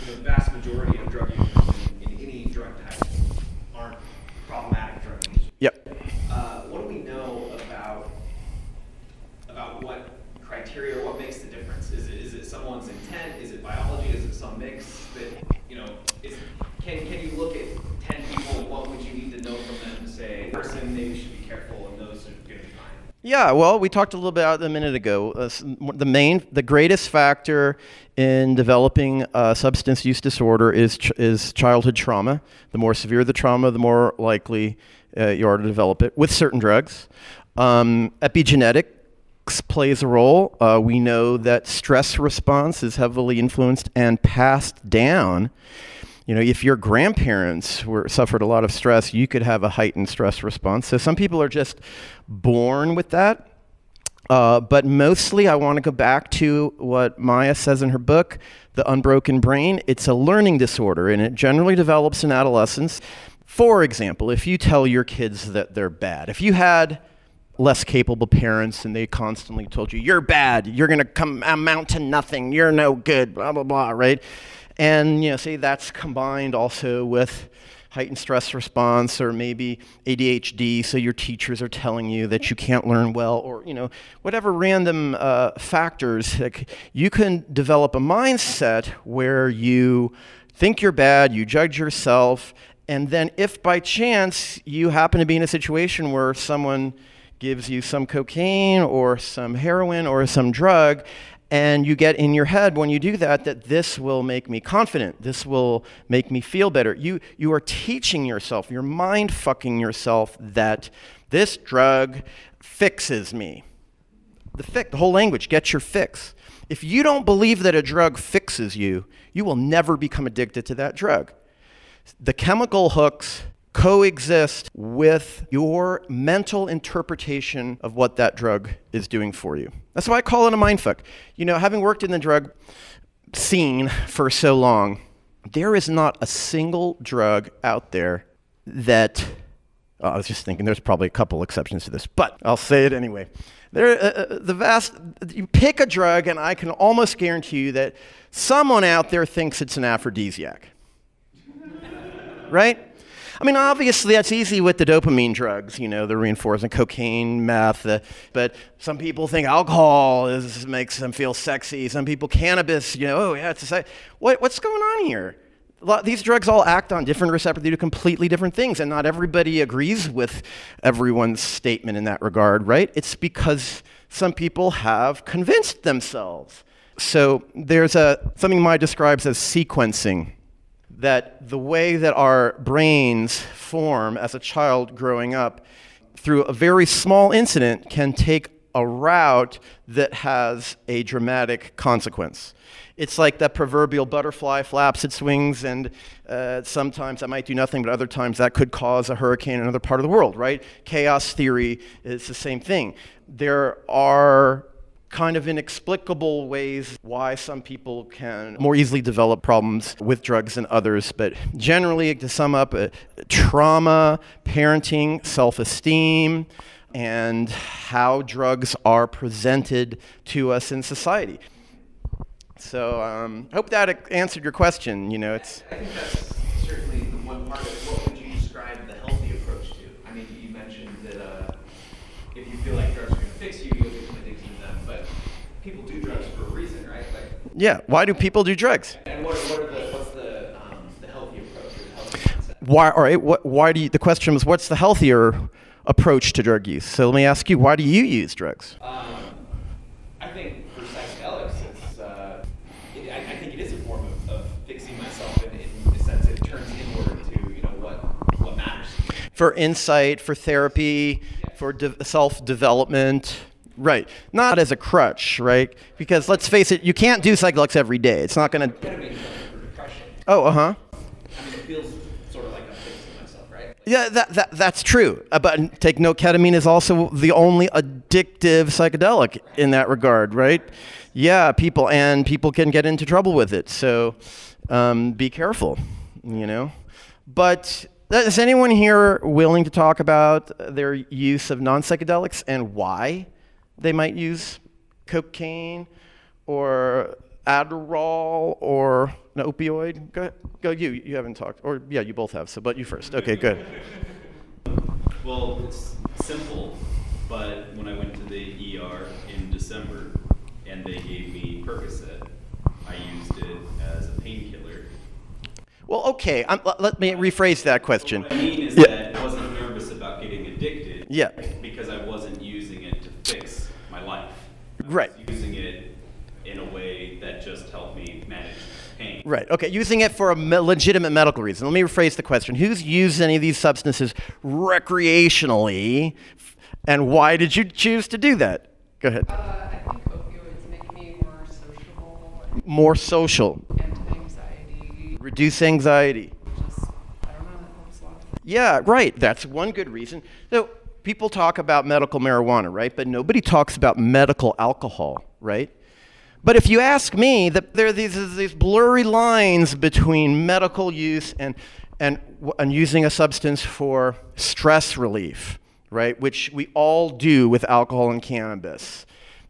the vast majority of drug users in any drug type aren't problematic drug users. Yep. What do we know about what criteria, what makes the difference? Is it someone's intent? Is it biology? Is it some mix that, you know, can you look at 10 people, what would you need to know from them to say, person maybe should be careful and those are going to be fine? Yeah, well, we talked a little bit about it a minute ago. The greatest factor in developing substance use disorder is childhood trauma. The more severe the trauma, the more likely you are to develop it with certain drugs. Epigenetic plays a role. We know that stress response is heavily influenced and passed down. You know, if your grandparents suffered a lot of stress, you could have a heightened stress response. So some people are just born with that. But mostly I want to go back to what Maya says in her book, The Unbroken Brain. It's a learning disorder, and it generally develops in adolescence. For example, if you tell your kids that they're bad, if you had less capable parents and they constantly told you, you're bad, you're going to amount to nothing, you're no good, blah, blah, blah, right? And, you know, say that's combined also with heightened stress response or maybe ADHD, so your teachers are telling you that you can't learn well or, you know, whatever random factors, like you can develop a mindset where you think you're bad, you judge yourself, and then if by chance you happen to be in a situation where someone gives you some cocaine or some heroin or some drug, and you get in your head when you do that this will make me confident, this will make me feel better. You are teaching yourself, you're mind-fucking yourself that this drug fixes me. The whole language, get your fix. If you don't believe that a drug fixes you, you will never become addicted to that drug. The chemical hooks coexist with your mental interpretation of what that drug is doing for you. That's why I call it a mindfuck. You know, having worked in the drug scene for so long, there is not a single drug out there that, I was just thinking there's probably a couple exceptions to this, but I'll say it anyway. You pick a drug and I can almost guarantee you that someone out there thinks it's an aphrodisiac, right? I mean, obviously, that's easy with the dopamine drugs, you know, the reinforcement, cocaine, meth, but some people think alcohol makes them feel sexy. Some people, cannabis, you know, oh, yeah, it's a... What's going on here? These drugs all act on different receptors. They do completely different things, and not everybody agrees with everyone's statement in that regard, right? It's because some people have convinced themselves So there's something Maya describes as sequencing, that the way that our brains form as a child growing up through a very small incident can take a route that has a dramatic consequence. It's like that proverbial butterfly flaps its wings, and sometimes that might do nothing, but other times that could cause a hurricane in another part of the world, right? Chaos theory is the same thing. There are kind of inexplicable ways why some people can more easily develop problems with drugs than others. But generally, to sum up, trauma, parenting, self-esteem, and how drugs are presented to us in society. So I hope that answered your question. You know, it's... I think that's certainly the one part of it. What would you describe the healthy approach to? I mean, you mentioned that if you feel like drugs are going to fix you, you'll become addicted to them. But people do drugs for a reason, right? Like, yeah. Why do people do drugs? And what's the healthy approach? Or the healthy concept? Why? All right. The question was, what's the healthier approach to drug use? So let me ask you, why do you use drugs? I think for psychedelics, I think it is a form of fixing myself in the sense it turns inward to, you know, what matters. For insight, for therapy, yeah. For self-development, right? Not as a crutch, right? Because let's face it, you can't do psychedelics every day. It's not going to... Oh, uh-huh. I mean, it feels sort of like I'm fixing myself, right? Yeah, that's true. But take note, ketamine is also the only addictive psychedelic in that regard, right? Yeah, people can get into trouble with it, so be careful, you know. But is anyone here willing to talk about their use of non-psychedelics and why they might use cocaine or Adderall or an opioid? Go you haven't talked, or yeah, you both have, so but you first. Okay, good. Well, it's simple, but when I went to the ER in December, and they gave me Percocet, I used it as a painkiller. Well, okay, let me rephrase that question. What I mean is that I wasn't nervous about getting addicted because I wasn't using it to fix my life. I was using it in a way that just helped me manage pain. Right, okay, using it for a legitimate medical reason. Let me rephrase the question. Who's used any of these substances recreationally, and why did you choose to do that? Go ahead. More social. Anti-anxiety. Reduce anxiety. Just, I don't know, that helps a lot. Yeah, right. That's one good reason. So people talk about medical marijuana, right? But nobody talks about medical alcohol, right? But if you ask me, there are these blurry lines between medical use and using a substance for stress relief, right? Which we all do with alcohol and cannabis.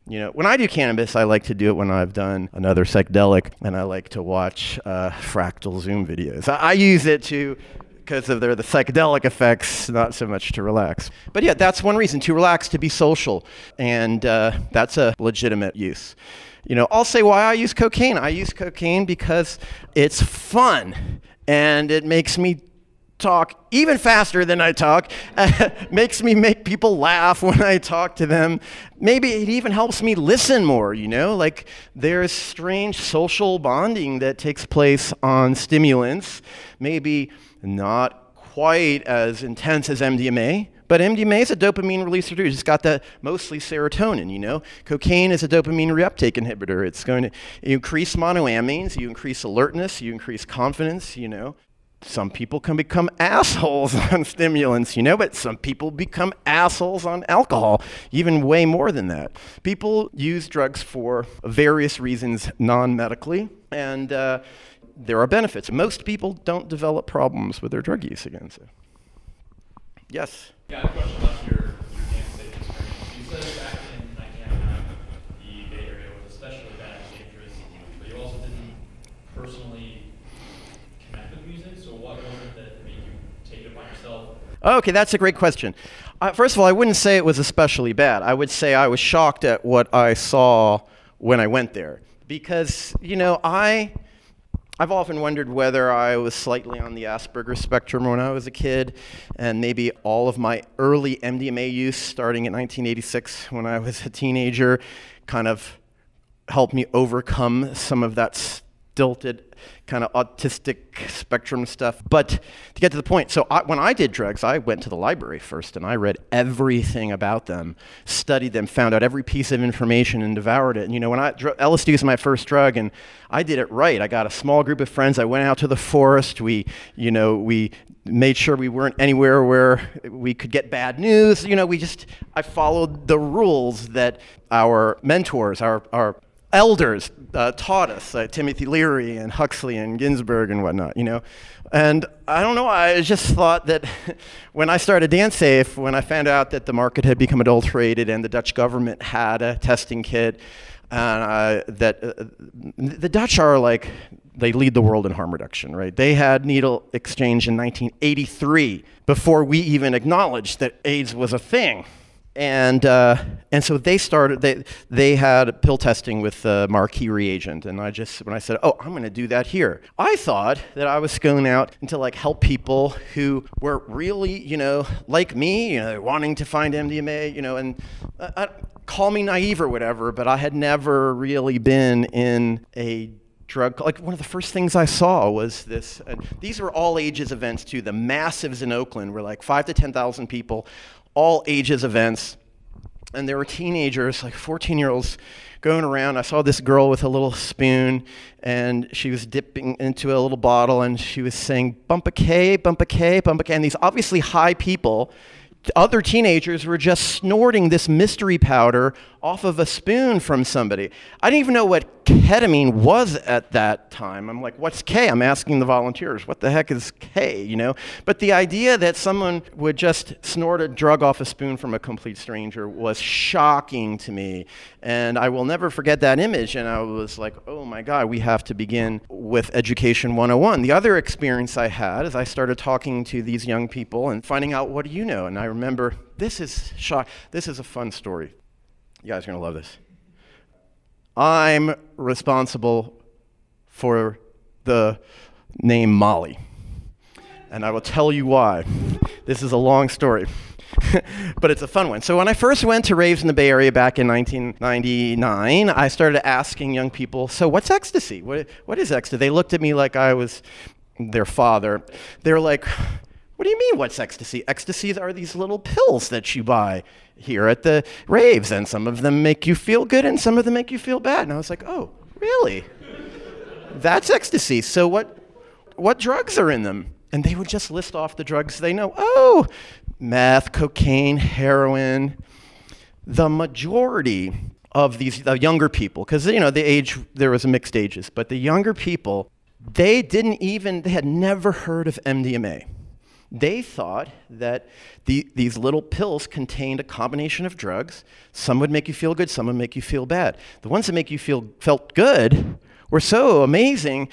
You know, when I do cannabis, I like to do it when I've done another psychedelic, and I like to watch fractal Zoom videos. I use it because of the psychedelic effects, not so much to relax. But yeah, that's one reason, to relax, to be social, and that's a legitimate use. You know, I'll say why I use cocaine. I use cocaine because it's fun, and it makes me talk even faster than I talk, makes me make people laugh when I talk to them. Maybe it even helps me listen more, you know? Like, there's strange social bonding that takes place on stimulants, maybe not quite as intense as MDMA, but MDMA is a dopamine releaser too. It's got that mostly serotonin, you know? Cocaine is a dopamine reuptake inhibitor. It's going to increase monoamines, you increase alertness, you increase confidence, you know? Some people can become assholes on stimulants, you know, but some people become assholes on alcohol, even way more than that. People use drugs for various reasons non-medically, and there are benefits. Most people don't develop problems with their drug use again, so. Yes? Yeah, I have a question about your Dance Safe experience. You said back in Canada, the Bay Area was especially bad and dangerous, but you also didn't personally... Okay, that's a great question. First of all, I wouldn't say it was especially bad. I would say I was shocked at what I saw when I went there. Because, you know, I've often wondered whether I was slightly on the Asperger's spectrum when I was a kid, and maybe all of my early MDMA use starting in 1986 when I was a teenager kind of helped me overcome some of that stilted kind of autistic spectrum stuff. But to get to the point, so when I did drugs, I went to the library first and I read everything about them, studied them, found out every piece of information and devoured it. And you know, when LSD was my first drug and I did it right. I got a small group of friends. I went out to the forest. We made sure we weren't anywhere where we could get bad news. You know, I followed the rules that our mentors, our elders taught us, Timothy Leary and Huxley and Ginsberg and whatnot, you know. And I don't know, I just thought that when I started Dance Safe, when I found out that the market had become adulterated and the Dutch government had a testing kit, the Dutch are like, they lead the world in harm reduction, right? They had needle exchange in 1983 before we even acknowledged that AIDS was a thing. And so they started, they had pill testing with the Marquis reagent. And when I said, oh, I'm going to do that here, I thought that I was going out to like help people who were really, you know, like me, you know, wanting to find MDMA, you know, and call me naive or whatever, but I had never really been in a drug, like one of the first things I saw was this, and these were all ages events too. The massives in Oakland were like 5,000 to 10,000 people, all ages events, and there were teenagers, like 14-year-olds, going around. I saw this girl with a little spoon, and she was dipping into a little bottle, and she was saying, bump a K, bump a K, bump a K, and these obviously high people, other teenagers were just snorting this mystery powder off of a spoon from somebody. I didn't even know what ketamine was at that time. I'm like, what's K? I'm asking the volunteers, what the heck is K, you know? But the idea that someone would just snort a drug off a spoon from a complete stranger was shocking to me. And I will never forget that image. And I was like, oh my God, we have to begin with Education 101. The other experience I had is I started talking to these young people and finding out, what do you know? And I remember, this is a fun story. You guys are going to love this. I'm responsible for the name Molly. And I will tell you why. This is a long story, but it's a fun one. So when I first went to raves in the Bay Area back in 1999, I started asking young people, so what's ecstasy? What is ecstasy? They looked at me like I was their father. They were like, what do you mean, what's ecstasy? Ecstasies are these little pills that you buy here at the raves, and some of them make you feel good and some of them make you feel bad. And I was like, oh, really? That's ecstasy. So what drugs are in them? And they would just list off the drugs they know. Oh, meth, cocaine, heroin. The majority of these, the younger people, because, you know, the age, there was mixed ages, but the younger people, they had never heard of MDMA. They thought that these little pills contained a combination of drugs. Some would make you feel good, some would make you feel bad. The ones that felt good were so amazing,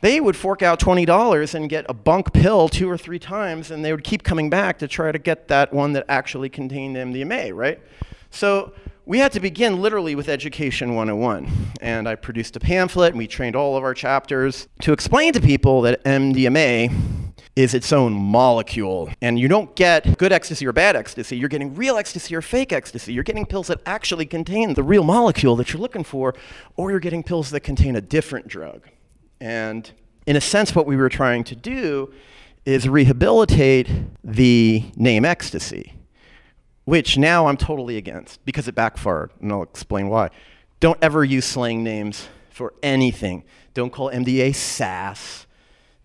they would fork out $20 and get a bunk pill 2 or 3 times, and they would keep coming back to try to get that one that actually contained MDMA, right? So we had to begin literally with Education 101. And I produced a pamphlet, and we trained all of our chapters to explain to people that MDMA is its own molecule. And you don't get good ecstasy or bad ecstasy. You're getting real ecstasy or fake ecstasy. You're getting pills that actually contain the real molecule that you're looking for, or you're getting pills that contain a different drug. And in a sense, what we were trying to do is rehabilitate the name ecstasy, which now I'm totally against because it backfired, and I'll explain why. Don't ever use slang names for anything. Don't call MDMA sass.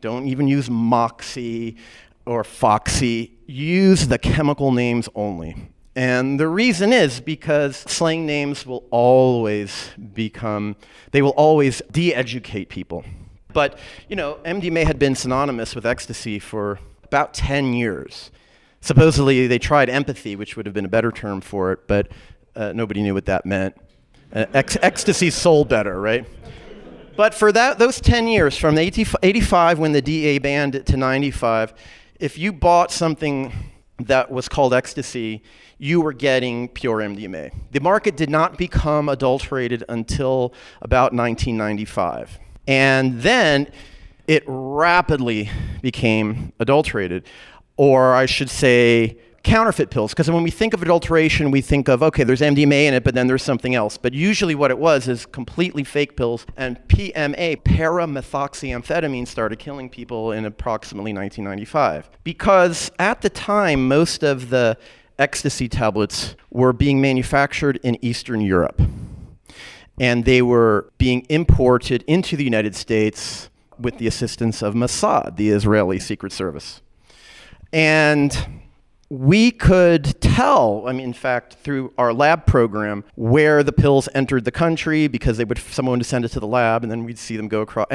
Don't even use moxie or foxy. Use the chemical names only. And the reason is because slang names will always they will always de-educate people. But, you know, MDMA had been synonymous with ecstasy for about 10 years. Supposedly they tried empathy, which would have been a better term for it, but nobody knew what that meant. Ecstasy sold better, right? But for those 10 years, from 85 when the DEA banned it to 95, if you bought something that was called ecstasy, you were getting pure MDMA. The market did not become adulterated until about 1995. And then it rapidly became adulterated, or I should say counterfeit pills, because when we think of adulteration, we think of, okay, there's MDMA in it, but then there's something else. But usually what it was is completely fake pills, and PMA, paramethoxyamphetamine, started killing people in approximately 1995. Because at the time, most of the ecstasy tablets were being manufactured in Eastern Europe. And they were being imported into the United States with the assistance of Mossad, the Israeli Secret Service. And we could tell, I mean, in fact, through our lab program, where the pills entered the country, because they would, someone would send it to the lab, and then we'd see them go across.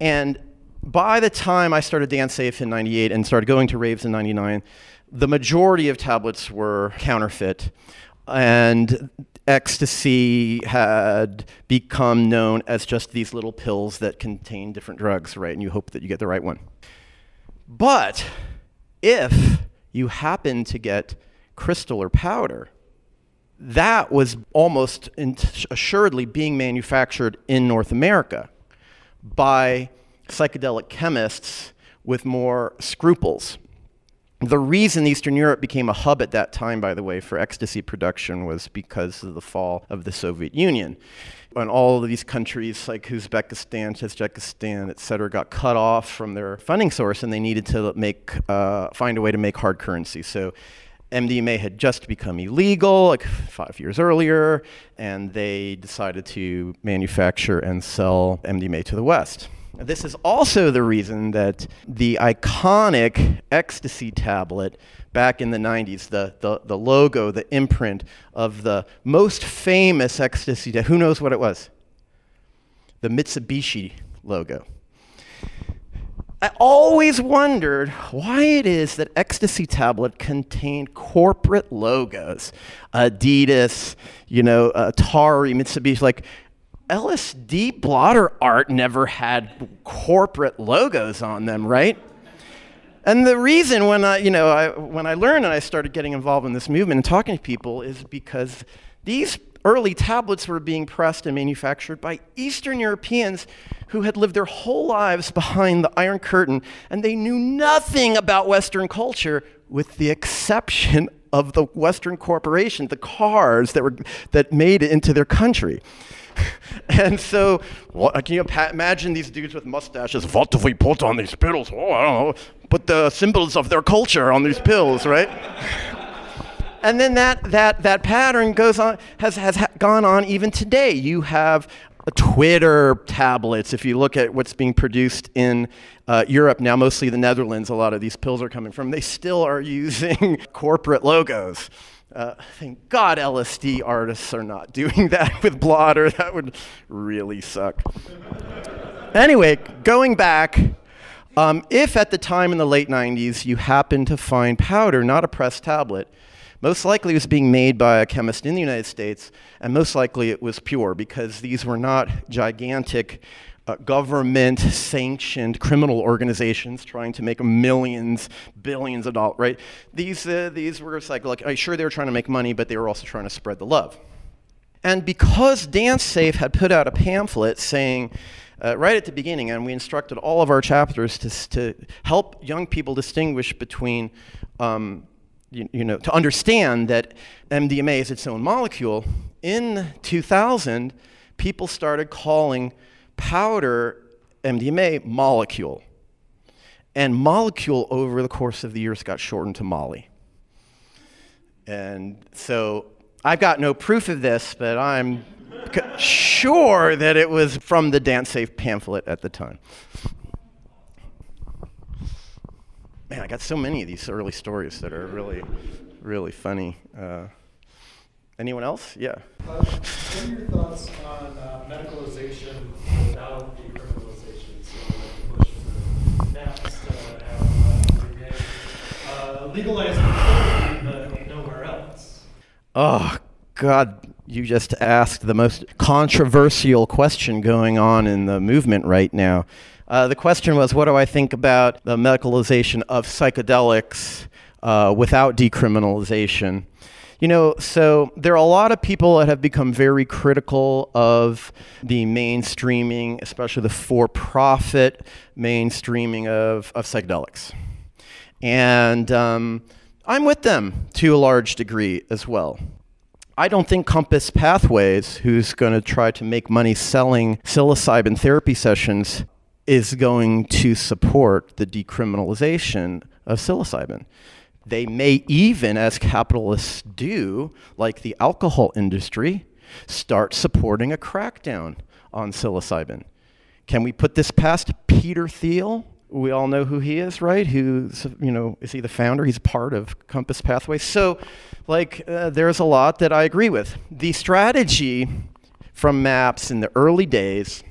And by the time I started Dance Safe in 98 and started going to raves in 99, the majority of tablets were counterfeit. And ecstasy had become known as just these little pills that contain different drugs, right? And you hope that you get the right one. But if you happen to get crystal or powder, that was almost assuredly being manufactured in North America by psychedelic chemists with more scruples. The reason Eastern Europe became a hub at that time, by the way, for ecstasy production was because of the fall of the Soviet Union. And all of these countries like Uzbekistan, Tajikistan, et cetera, got cut off from their funding source, and they needed to make, find a way to make hard currency. So MDMA had just become illegal like 5 years earlier, and they decided to manufacture and sell MDMA to the West. This is also the reason that the iconic ecstasy tablet back in the 90s, the logo, the imprint of the most famous ecstasy tablet, who knows what it was? The Mitsubishi logo. I always wondered why it is that ecstasy tablet contained corporate logos. Adidas, you know, Atari, Mitsubishi, like, LSD blotter art never had corporate logos on them, right? And the reason when I learned and I started getting involved in this movement and talking to people is because these early tablets were being pressed and manufactured by Eastern Europeans who had lived their whole lives behind the Iron Curtain, and they knew nothing about Western culture with the exception of the Western corporations, the cars that made it into their country. And so, can you imagine these dudes with mustaches? What do we put on these pills? Oh, I don't know. Put the symbols of their culture on these pills, right? And then that pattern goes on, has gone on even today. You have Twitter tablets. If you look at what's being produced in Europe now, mostly the Netherlands, a lot of these pills are coming from. They still are using corporate logos. Thank God LSD artists are not doing that with blotter. That would really suck. Anyway, going back, if at the time in the late 90s you happened to find powder, not a pressed tablet, most likely it was being made by a chemist in the United States, and most likely it was pure, because these were not gigantic government-sanctioned criminal organizations trying to make millions, billions of dollars, right? These were like, sure, they were trying to make money, but they were also trying to spread the love. And because Dance Safe had put out a pamphlet saying, right at the beginning, and we instructed all of our chapters to help young people distinguish between, to understand that MDMA is its own molecule, in 2000, people started calling powder MDMA molecule, and molecule over the course of the years got shortened to Molly. And so I've got no proof of this, but I'm sure that it was from the Dance Safe pamphlet at the time. Man, I got so many of these early stories that are really, really funny. Anyone else? Yeah. What are your thoughts on medicalization without decriminalization? So like the push for MAPS to have legalized but nowhere else. Oh God, you just asked the most controversial question going on in the movement right now. The question was, what do I think about the medicalization of psychedelics without decriminalization? You know, so there are a lot of people that have become very critical of the mainstreaming, especially the for-profit mainstreaming of psychedelics. And I'm with them to a large degree as well. I don't think Compass Pathways, who's going to try to make money selling psilocybin therapy sessions, is going to support the decriminalization of psilocybin. They may even, as capitalists do, like the alcohol industry, start supporting a crackdown on psilocybin. Can we put this past Peter Thiel? We all know who he is, right? Who's, you know, is he the founder? He's part of Compass Pathways. So, like, there's a lot that I agree with. The strategy from MAPS in the early days,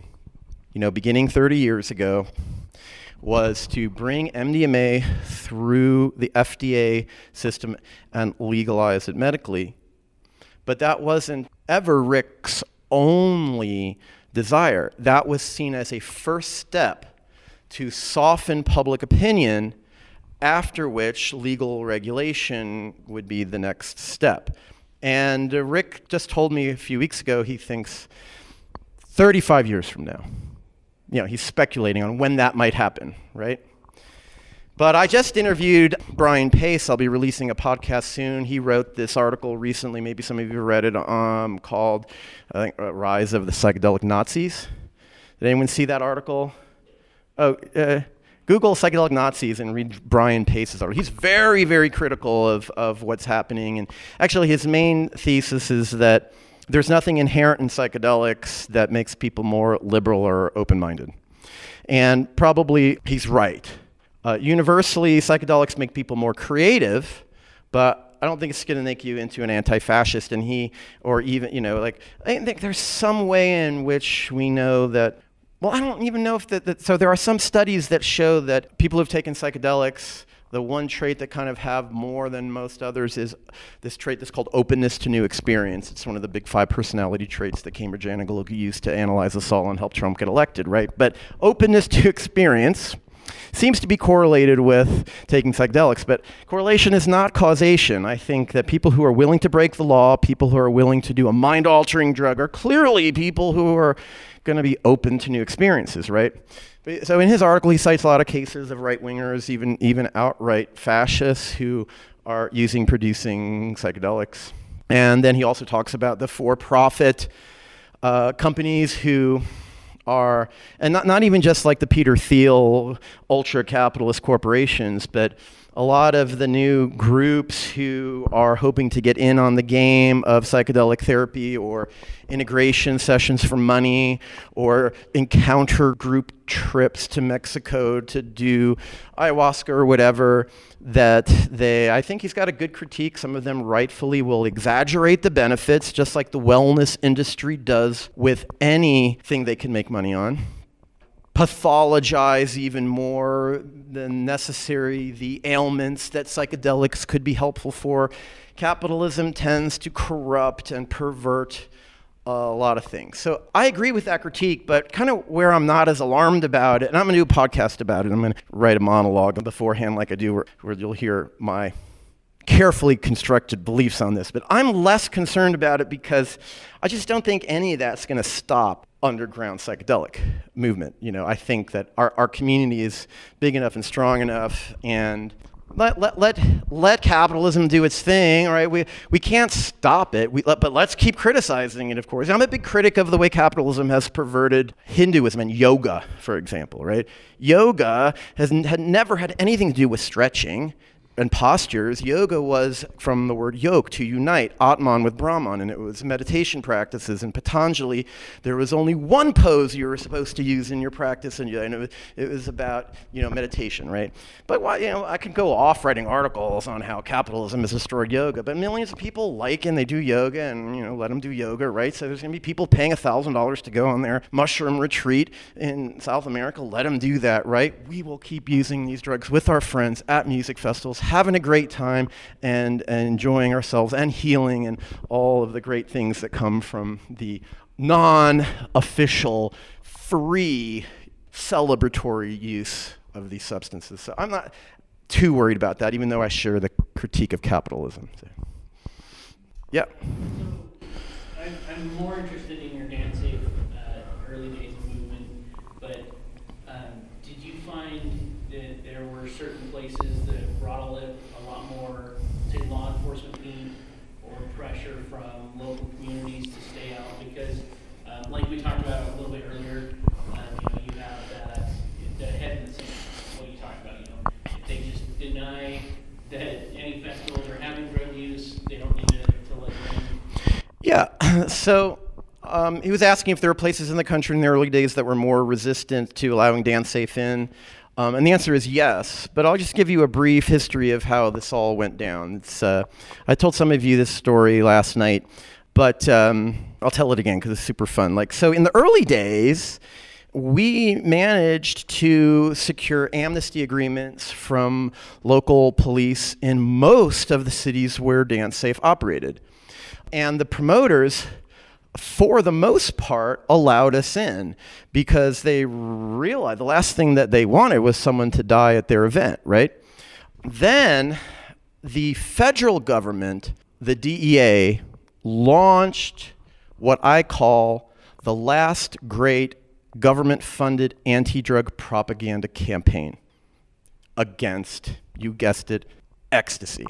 you know, beginning 30 years ago, was to bring MDMA through the FDA system and legalize it medically. But that wasn't ever Rick's only desire. That was seen as a first step to soften public opinion, after which legal regulation would be the next step. And Rick just told me a few weeks ago he thinks 35 years from now. You know, he's speculating on when that might happen, right? But I just interviewed Brian Pace. I'll be releasing a podcast soon. He wrote this article recently, maybe some of you read it, called I think, Rise of the Psychedelic Nazis. Did anyone see that article? Oh, Google psychedelic Nazis and read Brian Pace's article. He's very, very critical of what's happening. And actually, his main thesis is that there's nothing inherent in psychedelics that makes people more liberal or open-minded. And probably he's right. Universally, psychedelics make people more creative, but I don't think it's going to make you into an anti-fascist. And he, or even, you know, like, I think there's some way in which we know that. Well, I don't even know if that, so there are some studies that show that people who've taken psychedelics, the one trait that kind of have more than most others is this trait that's called openness to new experience. It's one of the big five personality traits that Cambridge Analytica used to analyze us all and help Trump get elected, right? But openness to experience seems to be correlated with taking psychedelics, but correlation is not causation. I think that people who are willing to break the law, people who are willing to do a mind-altering drug are clearly people who are going to be open to new experiences, right? So in his article, he cites a lot of cases of right-wingers, even outright fascists who are using, producing psychedelics. And then he also talks about the for-profit companies who are, and not even just like the Peter Thiel ultra-capitalist corporations, but a lot of the new groups who are hoping to get in on the game of psychedelic therapy or integration sessions for money or encounter group trips to Mexico to do ayahuasca or whatever, that they, I think he's got a good critique. Some of them rightfully will exaggerate the benefits, just like the wellness industry does with anything they can make money on. Pathologize even more than necessary the ailments that psychedelics could be helpful for. Capitalism tends to corrupt and pervert a lot of things. So I agree with that critique, but kind of where I'm not as alarmed about it, and I'm going to do a podcast about it. I'm going to write a monologue beforehand like I do where you'll hear my carefully constructed beliefs on this. But I'm less concerned about it because I just don't think any of that's going to stop underground psychedelic movement. You know, I think that our community is big enough and strong enough, and let capitalism do its thing, right? We can't stop it, but let's keep criticizing it, of course. I'm a big critic of the way capitalism has perverted Hinduism and yoga, for example, right? Yoga had never had anything to do with stretching and postures. Yoga was from the word yoke, to unite, Atman with Brahman, and it was meditation practices. And Patanjali, there was only one pose you were supposed to use in your practice, and it was about, you know, meditation, right? But why, you know, I could go off writing articles on how capitalism has destroyed yoga, but millions of people like and they do yoga, and, you know, let them do yoga, right? So there's going to be people paying $1,000 to go on their mushroom retreat in South America. Let them do that, right? We will keep using these drugs with our friends at music festivals, having a great time and enjoying ourselves and healing and all of the great things that come from the non-official, free, celebratory use of these substances. So I'm not too worried about that, even though I share the critique of capitalism. So, yeah. So I'm more interested in your Dance Safe early days movement, but did you find that there were certain places that brought a lot more, say, law enforcement need or pressure from local communities to stay out, because like we talked about a little bit earlier, you have that head in the sand, what you talked about, if they just deny that any festivals are having drug use, they don't need to let them in. Yeah, so he was asking if there were places in the country in the early days that were more resistant to allowing Dance Safe in. And the answer is yes, but I'll just give you a brief history of how this all went down. I told some of you this story last night, but I'll tell it again because it's super fun. So in the early days, we managed to secure amnesty agreements from local police in most of the cities where Dance Safe operated. And the promoters, for the most part, allowed us in because they realized the last thing that they wanted was someone to die at their event, right? Then the federal government, the DEA, launched what I call the last great government-funded anti-drug propaganda campaign against, you guessed it, ecstasy.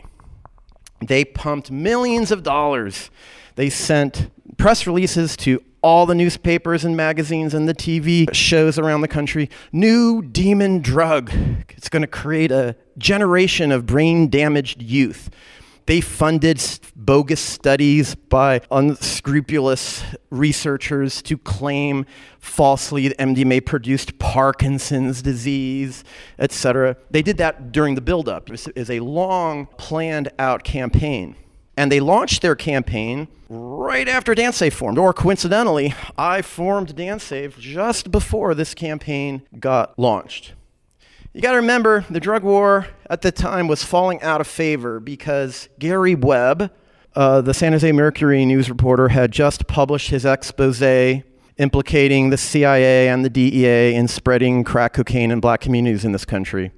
They pumped millions of dollars. They sent press releases to all the newspapers and magazines and the TV shows around the country. New demon drug. It's going to create a generation of brain-damaged youth. They funded bogus studies by unscrupulous researchers to claim falsely that MDMA produced Parkinson's disease, et cetera. They did that during the buildup. It was a long, planned-out campaign. And they launched their campaign right after Dance Safe formed, or coincidentally, I formed Dance Safe just before this campaign got launched. You got to remember, the drug war at the time was falling out of favor because Gary Webb, the San Jose Mercury News reporter, had just published his expose implicating the CIA and the DEA in spreading crack cocaine in black communities in this country,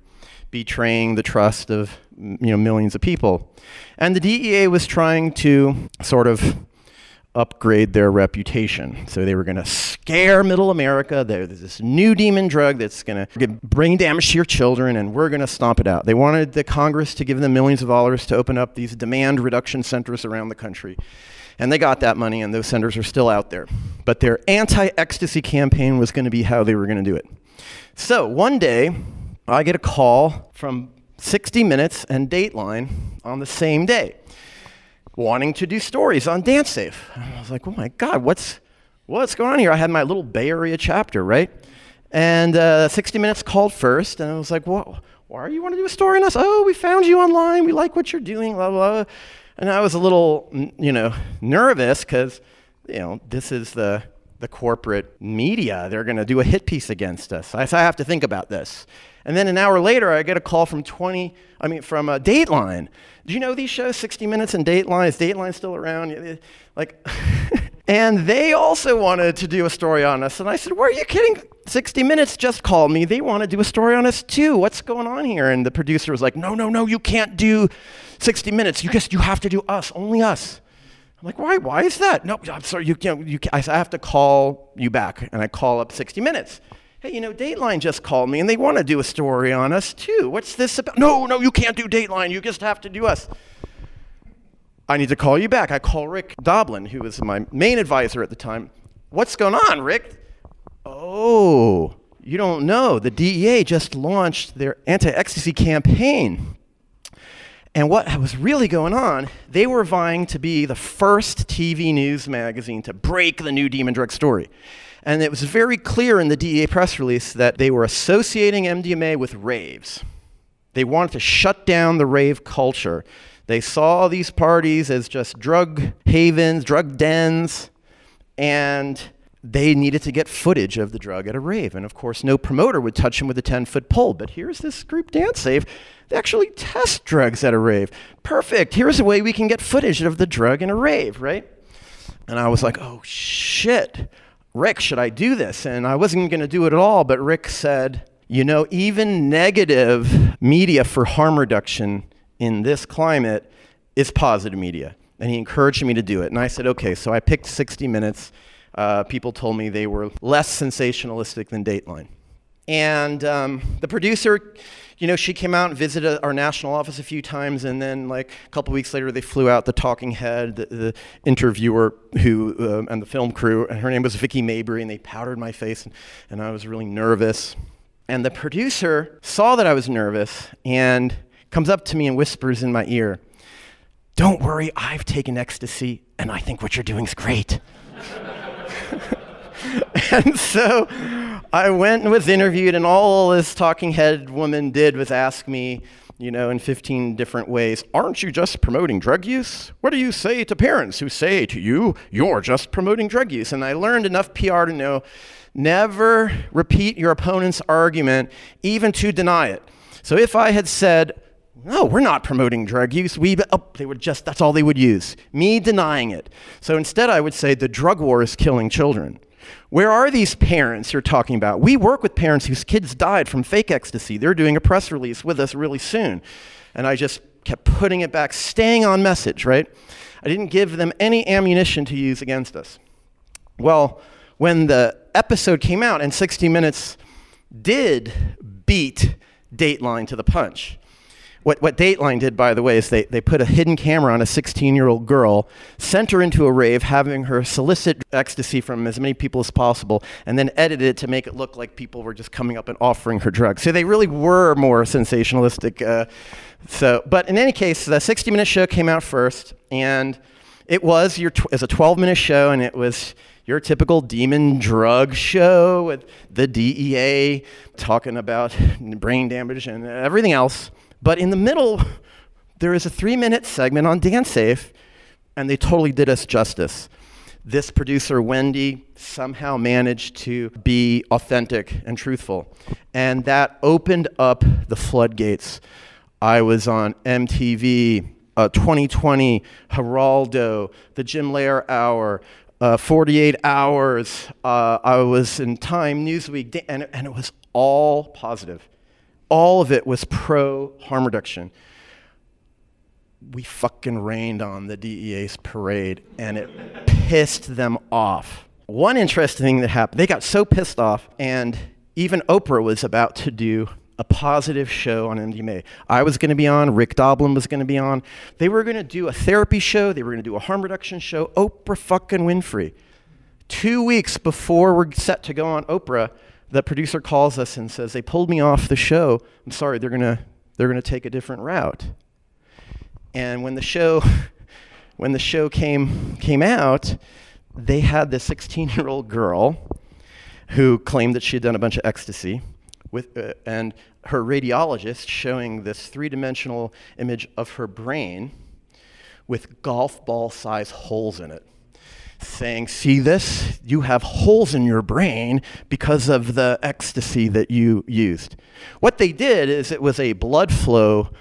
betraying the trust of millions of people. And the DEA was trying to sort of upgrade their reputation. So they were going to scare middle America. There's this new demon drug that's going to give brain damage to your children, and we're going to stomp it out. They wanted the Congress to give them millions of dollars to open up these demand reduction centers around the country. And they got that money, and those centers are still out there. But their anti-ecstasy campaign was going to be how they were going to do it. So one day, I get a call from 60 Minutes and Dateline on the same day, wanting to do stories on Dance Safe. And I was like, oh my God, what's going on here? I had my little Bay Area chapter, right? And 60 Minutes called first, and I was like, whoa, why do you want to do a story on us? Oh, we found you online. We like what you're doing, blah, blah, blah. And I was a little, nervous because, this is the corporate media. They're going to do a hit piece against us. So I have to think about this. And then an hour later, I get a call from Dateline. Do you know these shows, 60 Minutes and Dateline? Is Dateline still around? And they also wanted to do a story on us. And I said, "Were you kidding? 60 Minutes just called me. They want to do a story on us too. What's going on here?" And the producer was like, no, you can't do 60 Minutes. You have to do us, only us. I'm like, why? Why is that? No, I'm sorry. I have to call you back. And I call up 60 Minutes. Hey, Dateline just called me, and they want to do a story on us, too. What's this about? No, you can't do Dateline. You just have to do us. I need to call you back. I call Rick Doblin, who was my main advisor at the time. What's going on, Rick? Oh, you don't know. The DEA just launched their anti-ecstasy campaign. And what was really going on, they were vying to be the first TV news magazine to break the new demon drug story. And it was very clear in the DEA press release that they were associating MDMA with raves. They wanted to shut down the rave culture. They saw these parties as just drug havens, drug dens, and they needed to get footage of the drug at a rave. And of course, no promoter would touch him with a 10-foot pole. But here's this group, Dance Safe. They actually test drugs at a rave. Perfect. Here's a way we can get footage of the drug in a rave, right? And I was like, oh, shit. Rick, should I do this? And I wasn't going to do it at all, but Rick said, even negative media for harm reduction in this climate is positive media. And he encouraged me to do it. And I said, okay, so I picked 60 Minutes. People told me they were less sensationalistic than Dateline. And the producer, you know, she came out and visited our national office a few times, and then like a couple weeks later they flew out the talking head, the interviewer who, and the film crew, and her name was Vicky Mabry, and they powdered my face, and I was really nervous. And the producer saw that I was nervous and comes up to me and whispers in my ear, "Don't worry, I've taken ecstasy, and I think what you're doing is great." And so I went and was interviewed, and all this talking head woman did was ask me, you know, in 15 different ways, "Aren't you just promoting drug use? What do you say to parents who say to you, you're just promoting drug use?" And I learned enough PR to know, never repeat your opponent's argument, even to deny it. So if I had said, "No, we're not promoting drug use," they would just, that's all they would use, me denying it. So instead I would say, "The drug war is killing children. Where are these parents you're talking about? We work with parents whose kids died from fake ecstasy. They're doing a press release with us really soon." And I just kept putting it back, staying on message, right? I didn't give them any ammunition to use against us. Well, when the episode came out and 60 Minutes did beat Dateline to the punch. What Dateline did, by the way, is they put a hidden camera on a 16-year-old girl, sent her into a rave, having her solicit ecstasy from as many people as possible, and then edited it to make it look like people were just coming up and offering her drugs. So they really were more sensationalistic. But in any case, the 60-minute show came out first, and it was as a 12-minute show, and it was your typical demon drug show with the DEA talking about brain damage and everything else. But in the middle, there is a 3-minute segment on Dance Safe, and they totally did us justice. This producer, Wendy, somehow managed to be authentic and truthful. And that opened up the floodgates. I was on MTV, 2020, Geraldo, The Jim Lehrer Hour, 48 Hours. I was in Time, Newsweek, and it was all positive. All of it was pro-harm reduction. We fucking rained on the DEA's parade, and it pissed them off. One interesting thing that happened, they got so pissed off, and even Oprah was about to do a positive show on MDMA. I was gonna be on, Rick Doblin was gonna be on. They were gonna do a therapy show, they were gonna do a harm reduction show, Oprah fucking Winfrey. 2 weeks before we're set to go on Oprah, the producer calls us and says, "They pulled me off the show. I'm sorry, they're gonna take a different route." And when the show came out, they had this 16-year-old girl who claimed that she had done a bunch of ecstasy, and her radiologist showing this three-dimensional image of her brain with golf ball-sized holes in it, saying, "See this? You have holes in your brain because of the ecstasy that you used." What they did is it was a blood flow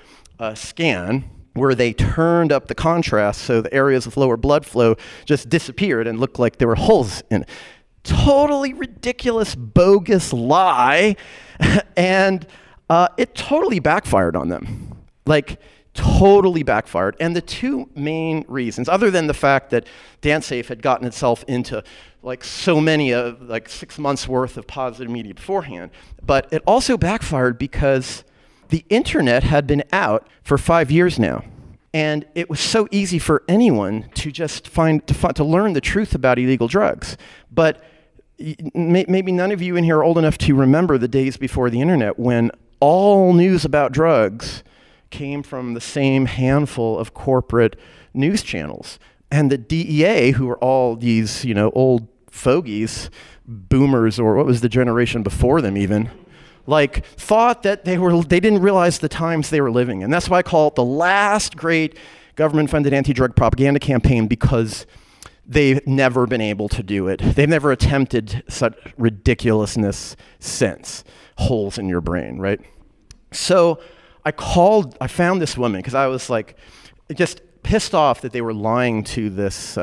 scan where they turned up the contrast so the areas with lower blood flow just disappeared and looked like there were holes in it. Totally ridiculous, bogus lie, and it totally backfired on them. Like, totally backfired. And the two main reasons, other than the fact that Dance Safe had gotten itself into like so many of like 6 months worth of positive media beforehand, but it also backfired because the internet had been out for 5 years now, and it was so easy for anyone to just to learn the truth about illegal drugs. But maybe none of you in here are old enough to remember the days before the internet when all news about drugs came from the same handful of corporate news channels. And the DEA, who were all these, you know, old fogies, boomers, or what was the generation before them even, like thought that they didn't realize the times they were living. And that's why I call it the last great government-funded anti-drug propaganda campaign, because they've never been able to do it. They've never attempted such ridiculousness since. Holes in your brain, right? So I found this woman because I was like just pissed off that they were lying to this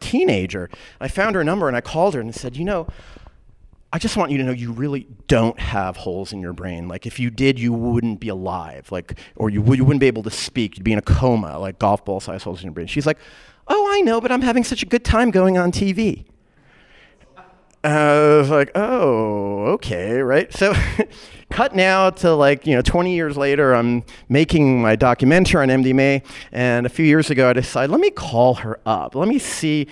teenager. I found her number and I called her and said, "You know, I just want you to know you really don't have holes in your brain. Like if you did, you wouldn't be alive. Like, or you wouldn't be able to speak. You'd be in a coma, like golf ball sized holes in your brain." She's like, "Oh, I know, but I'm having such a good time going on TV." I was like, oh, okay, right? So cut now to, like, 20 years later, I'm making my documentary on MDMA. And a few years ago, I decided, let me call her up. Let me see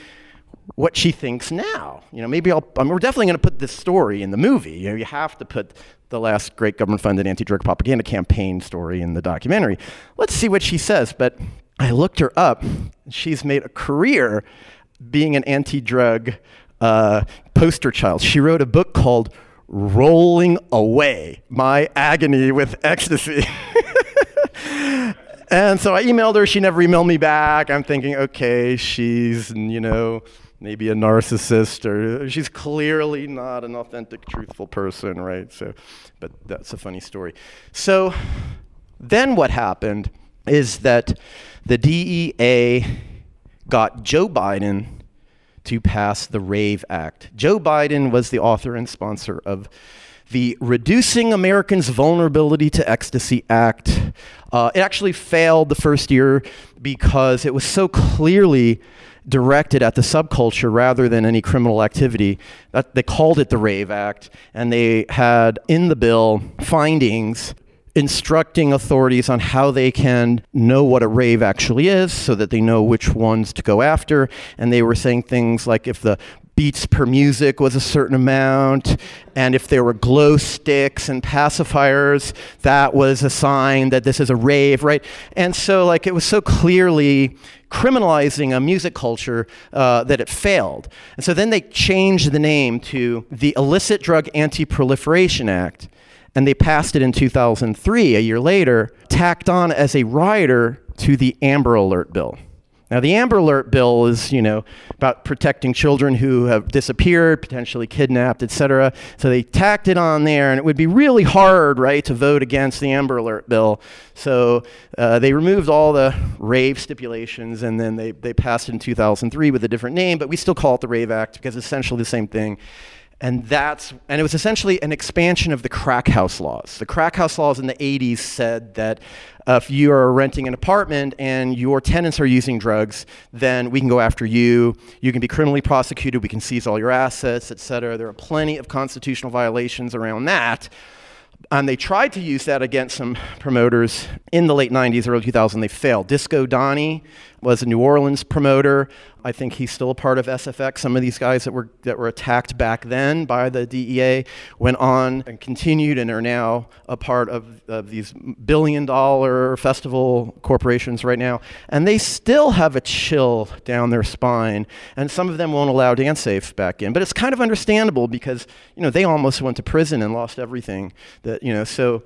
what she thinks now. We're definitely going to put this story in the movie. You have to put the last great government-funded anti-drug propaganda campaign story in the documentary. Let's see what she says. But I looked her up. She's made a career being an anti-drug poster child. She wrote a book called Rolling Away, My Agony with Ecstasy. And so I emailed her. She never emailed me back. I'm thinking, okay, she's, maybe a narcissist, or she's clearly not an authentic, truthful person, right? So, but that's a funny story. So then what happened is that the DEA got Joe Biden to pass the RAVE Act. Joe Biden was the author and sponsor of the Reducing Americans' Vulnerability to Ecstasy Act. It actually failed the first year because it was so clearly directed at the subculture rather than any criminal activity. They called it the RAVE Act, and they had in the bill findings instructing authorities on how they can know what a rave actually is so that they know which ones to go after. And they were saying things like if the beats per music was a certain amount, and if there were glow sticks and pacifiers, that was a sign that this is a rave, right? And so, it was so clearly criminalizing a music culture that it failed. And so then they changed the name to the Illicit Drug Anti-Proliferation Act, and they passed it in 2003, a year later, tacked on as a rider to the Amber Alert Bill. Now, the Amber Alert Bill is, about protecting children who have disappeared, potentially kidnapped, etc. So they tacked it on there, and it would be really hard, right, to vote against the Amber Alert Bill. So they removed all the rave stipulations, and then they passed it in 2003 with a different name, but we still call it the RAVE Act because it's essentially the same thing. And it was essentially an expansion of the crack house laws. The crack house laws in the 80s said that if you are renting an apartment and your tenants are using drugs, then we can go after you. You can be criminally prosecuted. We can seize all your assets, et cetera. There are plenty of constitutional violations around that. And they tried to use that against some promoters in the late 90s, early 2000s. They failed. Disco Donnie was a New Orleans promoter. I think he's still a part of SFX. Some of these guys that were attacked back then by the DEA went on and continued and are now a part of these billion-dollar festival corporations right now. And they still have a chill down their spine. And some of them won't allow Dance Safe back in. But it's kind of understandable because, they almost went to prison and lost everything. So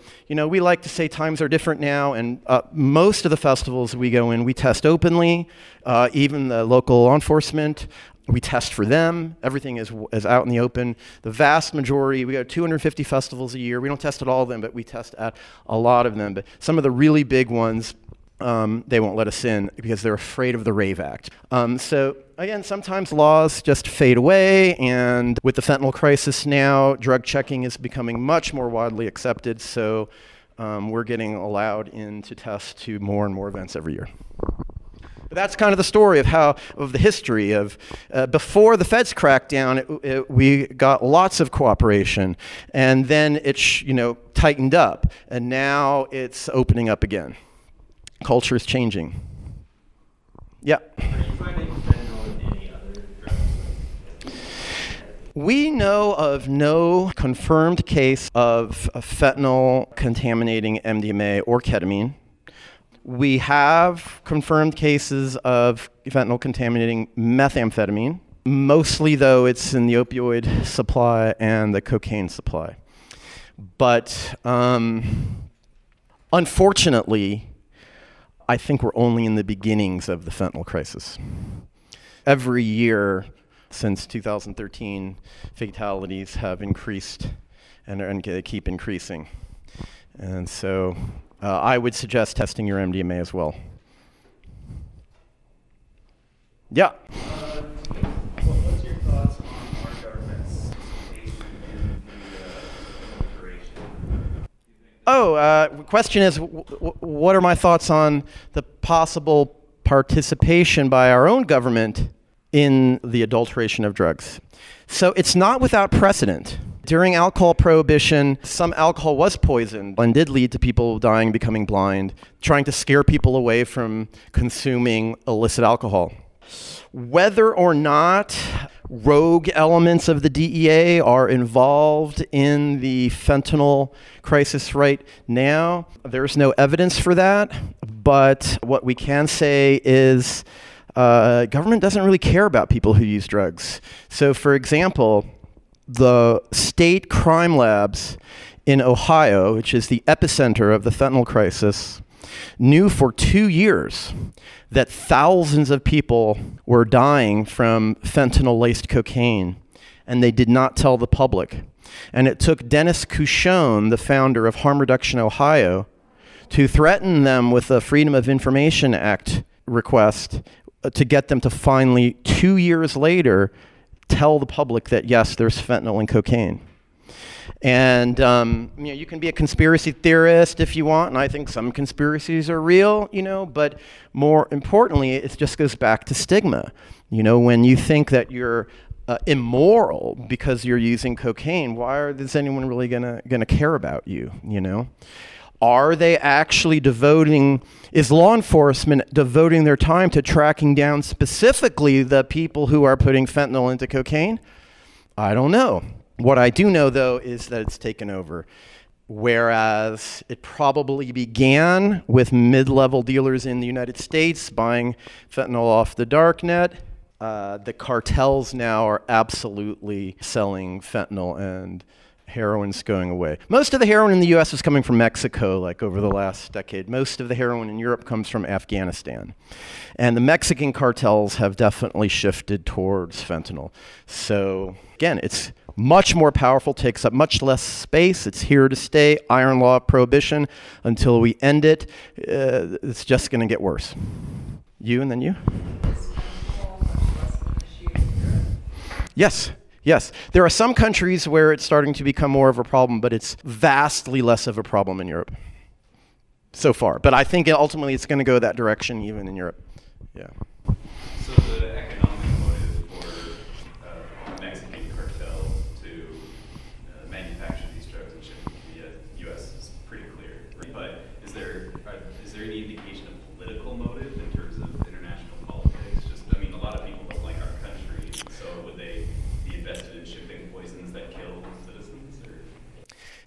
we like to say times are different now. And most of the festivals we go in, we test openly, even the local law enforcement. We test for them. Everything is out in the open. The vast majority, we go to 250 festivals a year. We don't test at all of them, but we test at a lot of them. But some of the really big ones, they won't let us in because they're afraid of the RAVE Act. So again, sometimes laws just fade away. And with the fentanyl crisis now, drug checking is becoming much more widely accepted. So we're getting allowed in to test to more and more events every year. But that's kind of the story of the history of before the feds cracked down. We got lots of cooperation, and then it tightened up, and now it's opening up again. Culture is changing. Yeah. We know of no confirmed case of fentanyl contaminating MDMA or ketamine. We have confirmed cases of fentanyl contaminating methamphetamine. Mostly, though, it's in the opioid supply and the cocaine supply. But unfortunately, I think we're only in the beginnings of the fentanyl crisis. Every year since 2013, fatalities have increased and keep increasing. And so I would suggest testing your MDMA as well. Yeah. What's your thoughts on our government's participation in the liberation? Question is, what are my thoughts on the possible participation by our own government in the adulteration of drugs. So it's not without precedent. During alcohol prohibition, some alcohol was poisoned and did lead to people dying, becoming blind, trying to scare people away from consuming illicit alcohol. Whether or not rogue elements of the DEA are involved in the fentanyl crisis right now, there's no evidence for that. But what we can say is government doesn't really care about people who use drugs. So, for example, the state crime labs in Ohio, which is the epicenter of the fentanyl crisis, knew for 2 years that thousands of people were dying from fentanyl-laced cocaine, and they did not tell the public. And it took Dennis Cushone, the founder of Harm Reduction Ohio, to threaten them with a Freedom of Information Act request to get them to finally, 2 years later, tell the public that, yes, there's fentanyl and cocaine. And you know, you can be a conspiracy theorist if you want, and I think some conspiracies are real, you know, but more importantly, it just goes back to stigma. You know, when you think that you're immoral because you're using cocaine, why is anyone really gonna care about you, you know? Are they actually devoting, is law enforcement devoting their time to tracking down specifically the people who are putting fentanyl into cocaine? I don't know. What I do know, though, is that it's taken over. Whereas it probably began with mid-level dealers in the United States buying fentanyl off the darknet, the cartels now are absolutely selling fentanyl, and heroin's going away. Most of the heroin in the US is coming from Mexico, like over the last decade. Most of the heroin in Europe comes from Afghanistan. And the Mexican cartels have definitely shifted towards fentanyl. So again, it's much more powerful, takes up much less space. It's here to stay. Iron law of prohibition until we end it. It's just going to get worse. You and then you? Yes. Yes, there are some countries where it's starting to become more of a problem, but it's vastly less of a problem in Europe so far. But I think ultimately it's going to go that direction even in Europe. Yeah. So the economic motive for Mexican cartel to manufacture these drugs and ship them to the U.S. is pretty clear. But is there any indication of political motive in terms of international politics? Just, I mean, a lot of people don't like our country, so would they be invested in shipping poisons that kill citizens? Or?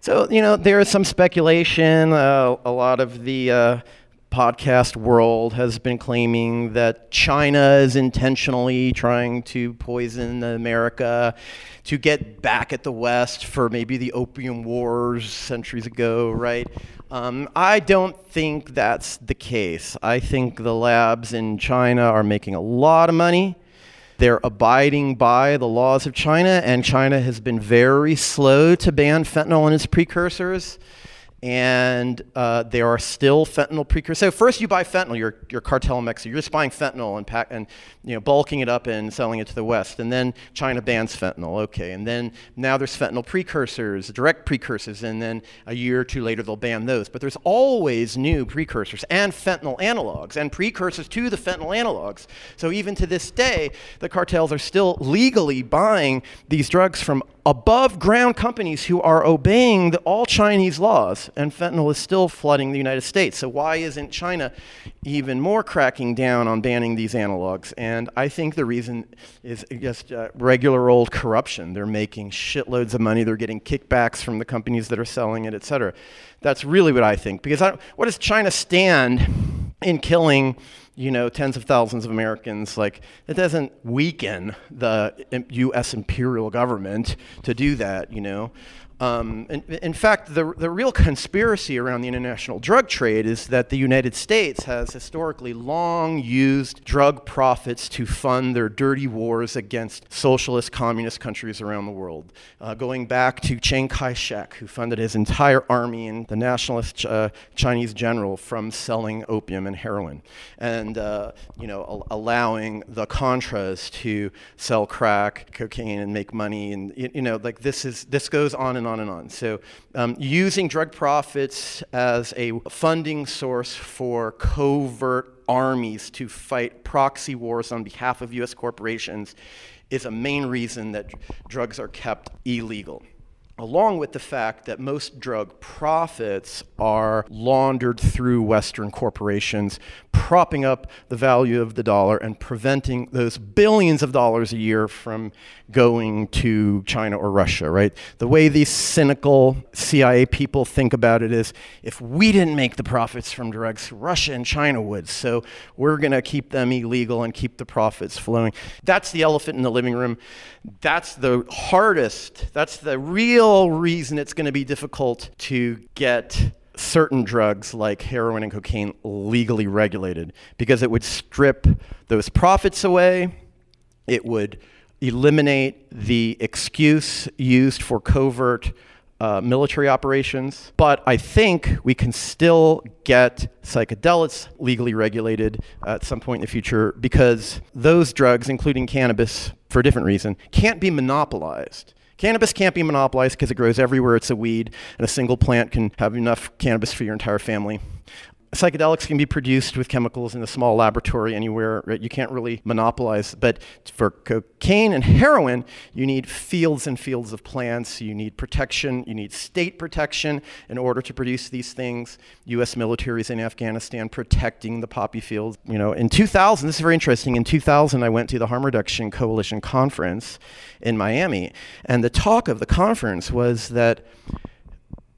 So, you know, there is some speculation. A lot of the podcast world has been claiming that China is intentionally trying to poison America to get back at the West for maybe the Opium Wars centuries ago, right? I don't think that's the case. I think the labs in China are making a lot of money. They're abiding by the laws of China, and China has been very slow to ban fentanyl and its precursors. And there are still fentanyl precursors. So first you buy fentanyl, your cartel in Mexico. You're just buying fentanyl and you know, bulking it up and selling it to the West. And then China bans fentanyl, okay. And then now there's fentanyl precursors, direct precursors, and then a year or two later they'll ban those. But there's always new precursors and fentanyl analogs and precursors to the fentanyl analogs. So even to this day, the cartels are still legally buying these drugs from above ground companies who are obeying all Chinese laws, and fentanyl is still flooding the United States. So why isn't China even more cracking down on banning these analogs? And I think the reason is just regular old corruption. They're making shitloads of money. They're getting kickbacks from the companies that are selling it, et cetera. That's really what I think. Because what does China stand in killing, you know, tens of thousands of Americans? Like, it doesn't weaken the U.S. imperial government to do that, you know. In fact, the real conspiracy around the international drug trade is that the United States has historically long used drug profits to fund their dirty wars against socialist, communist countries around the world. Going back to Chiang Kai-shek, who funded his entire army and the nationalist Chinese general from selling opium and heroin, and you know, allowing the Contras to sell crack, cocaine, and make money. And you know, like this goes on and on and on. So using drug profits as a funding source for covert armies to fight proxy wars on behalf of US corporations is a main reason that drugs are kept illegal, along with the fact that most drug profits are laundered through Western corporations, propping up the value of the dollar and preventing those billions of dollars a year from going to China or Russia, right? The way these cynical CIA people think about it is, if we didn't make the profits from drugs, Russia and China would, so we're gonna keep them illegal and keep the profits flowing. That's the elephant in the living room. That's the hardest, that's the real reason it's going to be difficult to get certain drugs like heroin and cocaine legally regulated, because it would strip those profits away, it would eliminate the excuse used for covert military operations. But I think we can still get psychedelics legally regulated at some point in the future, because those drugs, including cannabis for a different reason, can't be monopolized. Cannabis can't be monopolized because it grows everywhere. It's a weed, and a single plant can have enough cannabis for your entire family. Psychedelics can be produced with chemicals in a small laboratory anywhere, right? You can't really monopolize. But for cocaine and heroin, you need fields and fields of plants. You need protection. You need state protection in order to produce these things. U.S. militaries in Afghanistan protecting the poppy fields. You know, in 2000, this is very interesting. In 2000, I went to the Harm Reduction Coalition conference in Miami, and the talk of the conference was that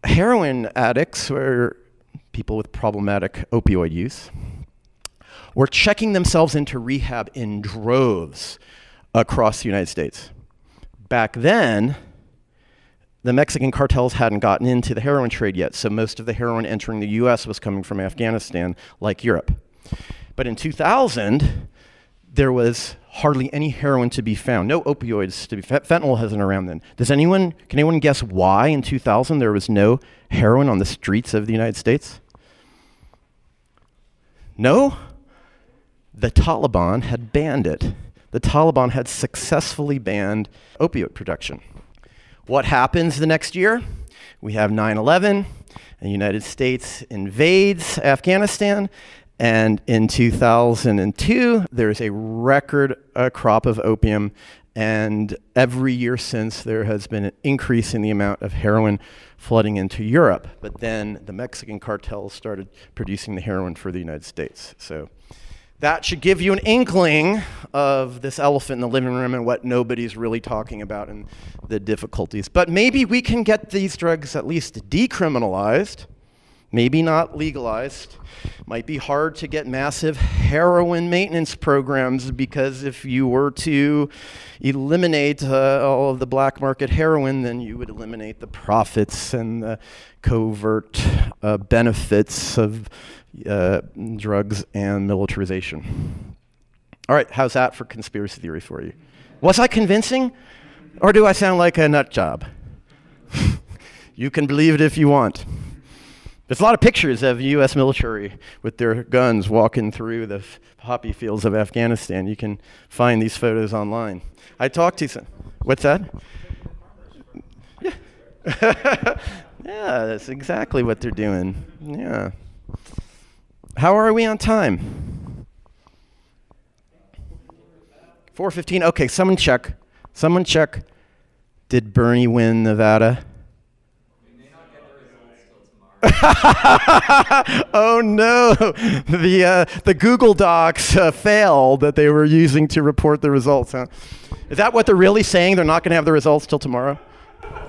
heroin addicts were people with problematic opioid use, were checking themselves into rehab in droves across the United States. Back then, the Mexican cartels hadn't gotten into the heroin trade yet, so most of the heroin entering the US was coming from Afghanistan, like Europe. But in 2000, there was hardly any heroin to be found, no opioids to be found. Fentanyl hasn't around then. Can anyone guess why in 2000 there was no heroin on the streets of the United States? No? The Taliban had banned it. The Taliban had successfully banned opioid production. What happens the next year? We have 9/11, and the United States invades Afghanistan. And in 2002, there's a record crop of opium, and every year since, there has been an increase in the amount of heroin flooding into Europe. But then the Mexican cartels started producing the heroin for the United States. So that should give you an inkling of this elephant in the living room and what nobody's really talking about and the difficulties. But maybe we can get these drugs at least decriminalized. Maybe not legalized. Might be hard to get massive heroin maintenance programs, because if you were to eliminate all of the black market heroin, then you would eliminate the profits and the covert benefits of drugs and militarization. All right, how's that for conspiracy theory for you? Was I convincing? Or do I sound like a nut job? You can believe it if you want. There's a lot of pictures of US military with their guns walking through the poppy fields of Afghanistan. You can find these photos online. I talked to some, what's that? Yeah. Yeah, that's exactly what they're doing, yeah. How are we on time? 4:15, okay, someone check. Did Bernie win Nevada? Oh no, the Google Docs failed that they were using to report the results, huh? Is that what they're really saying? They're not going to have the results till tomorrow?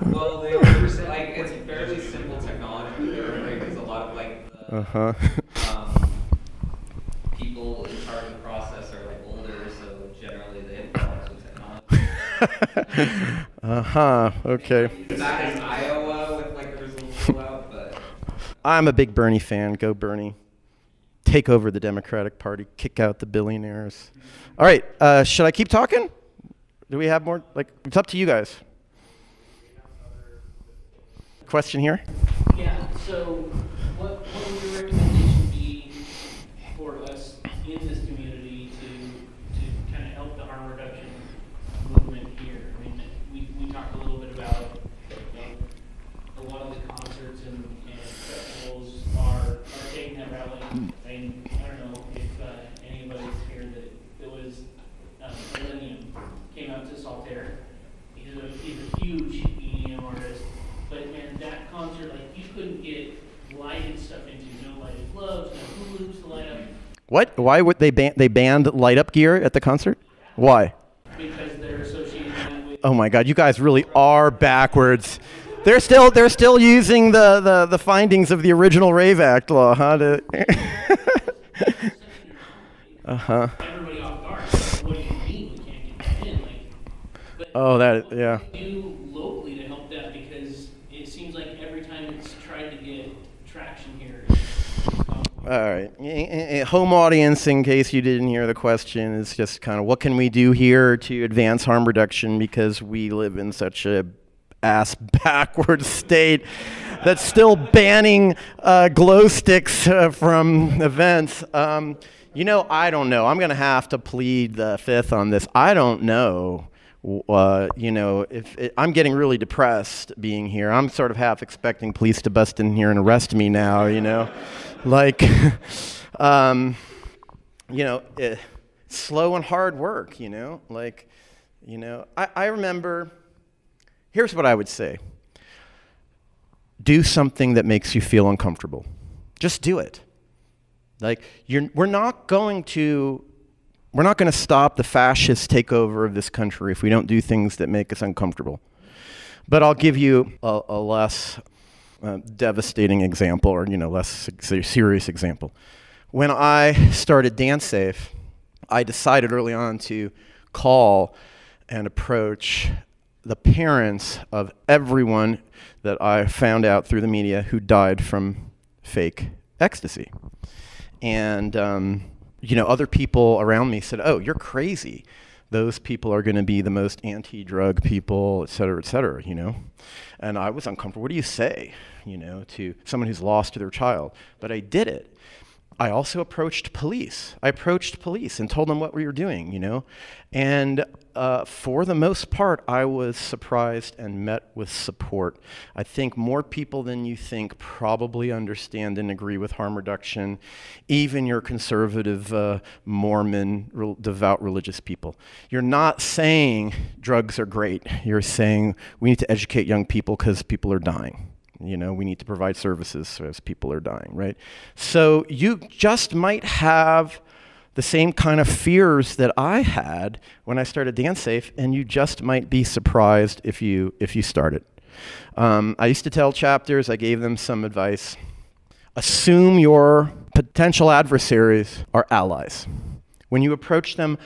Well, they were saying, like, it's fairly simple technology. There's a lot of, like, people in charge of the process are, like, older, so generally they have problems with technology. Okay. Back in Iowa with, like, the results roll out. I'm a big Bernie fan. Go Bernie. Take over the Democratic Party. Kick out the billionaires. All right. Should I keep talking? Do we have more? Like, it's up to you guys. Question here? Yeah. So what would your recommendation be for us in this community to kind of help the harm reduction movement here? I mean, we talked a little bit about, you know, a lot of the concerts and festivals are taking that rally. I don't know if What? Why would they ban? They banned light up gear at the concert? Why? Because they're associating that with. Oh my God! You guys really are backwards. They're still using the findings of the original Rave Act law, huh? Uh-huh. Everybody off guard. What do you mean we can't get that in? Like, oh, that, yeah. What do you do locally to help that? Because it seems like every time it's tried to get traction here. All right. Home audience, in case you didn't hear the question, is just kind of what can we do here to advance harm reduction because we live in such a ass backward state that's still banning glow sticks from events. You know, I don't know. I'm going to have to plead the fifth on this. I don't know. You know, I'm getting really depressed being here. I'm sort of half expecting police to bust in here and arrest me now, you know. Like, you know, slow and hard work, you know. Like, you know, I remember, here's what I would say. Do something that makes you feel uncomfortable. Just do it. Like, we're not going to stop the fascist takeover of this country if we don't do things that make us uncomfortable. But I'll give you a less devastating example, or, you know, less serious example. When I started Dance Safe, I decided early on to call and approach the parents of everyone that I found out through the media who died from fake ecstasy. And, you know, other people around me said, oh, you're crazy. Those people are going to be the most anti-drug people, et cetera, you know. And I was uncomfortable. What do you say, you know, to someone who's lost their child? But I did it. I also approached police. I approached police and told them what we were doing, you know. And for the most part, I was surprised and met with support. I think more people than you think probably understand and agree with harm reduction, even your conservative, Mormon, devout religious people. You're not saying drugs are great. You're saying we need to educate young people because people are dying. You know, we need to provide services as people are dying, right? So you just might have the same kind of fears that I had when I started Dance Safe, and you just might be surprised if you start it. I used to tell chapters, I gave them some advice. Assume your potential adversaries are allies. When you approach them,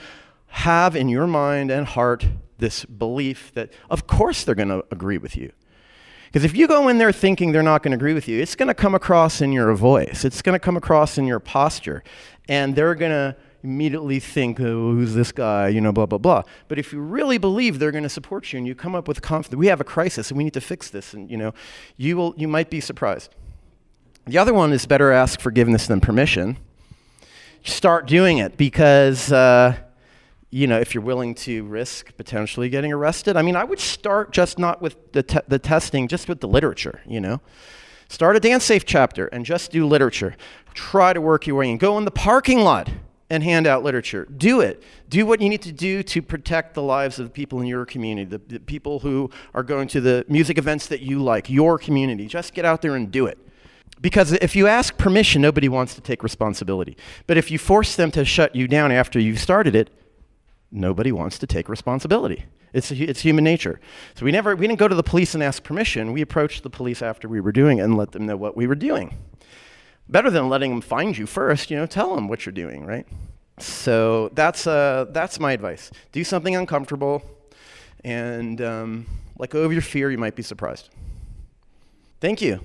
have in your mind and heart this belief that, of course, they're going to agree with you. Because if you go in there thinking they're not going to agree with you, it's going to come across in your voice. It's going to come across in your posture. And they're going to immediately think, oh, who's this guy, you know, blah, blah, blah. But if you really believe they're going to support you and you come up with confidence, we have a crisis and we need to fix this, and, you know, you might be surprised. The other one is better ask forgiveness than permission. Start doing it because, you know, if you're willing to risk potentially getting arrested. I mean, I would start just not with the testing, just with the literature, you know. Start a Dance Safe chapter and just do literature. Try to work your way in. Go in the parking lot and hand out literature. Do it. Do what you need to do to protect the lives of the people in your community, the people who are going to the music events that you like, your community. Just get out there and do it. Because if you ask permission, nobody wants to take responsibility. But if you force them to shut you down after you've started it, nobody wants to take responsibility. It's human nature. So we didn't go to the police and ask permission. We approached the police after we were doing it and let them know what we were doing. Better than letting them find you first, you know, tell them what you're doing, right? So that's my advice. Do something uncomfortable and let go of your fear. You might be surprised. Thank you.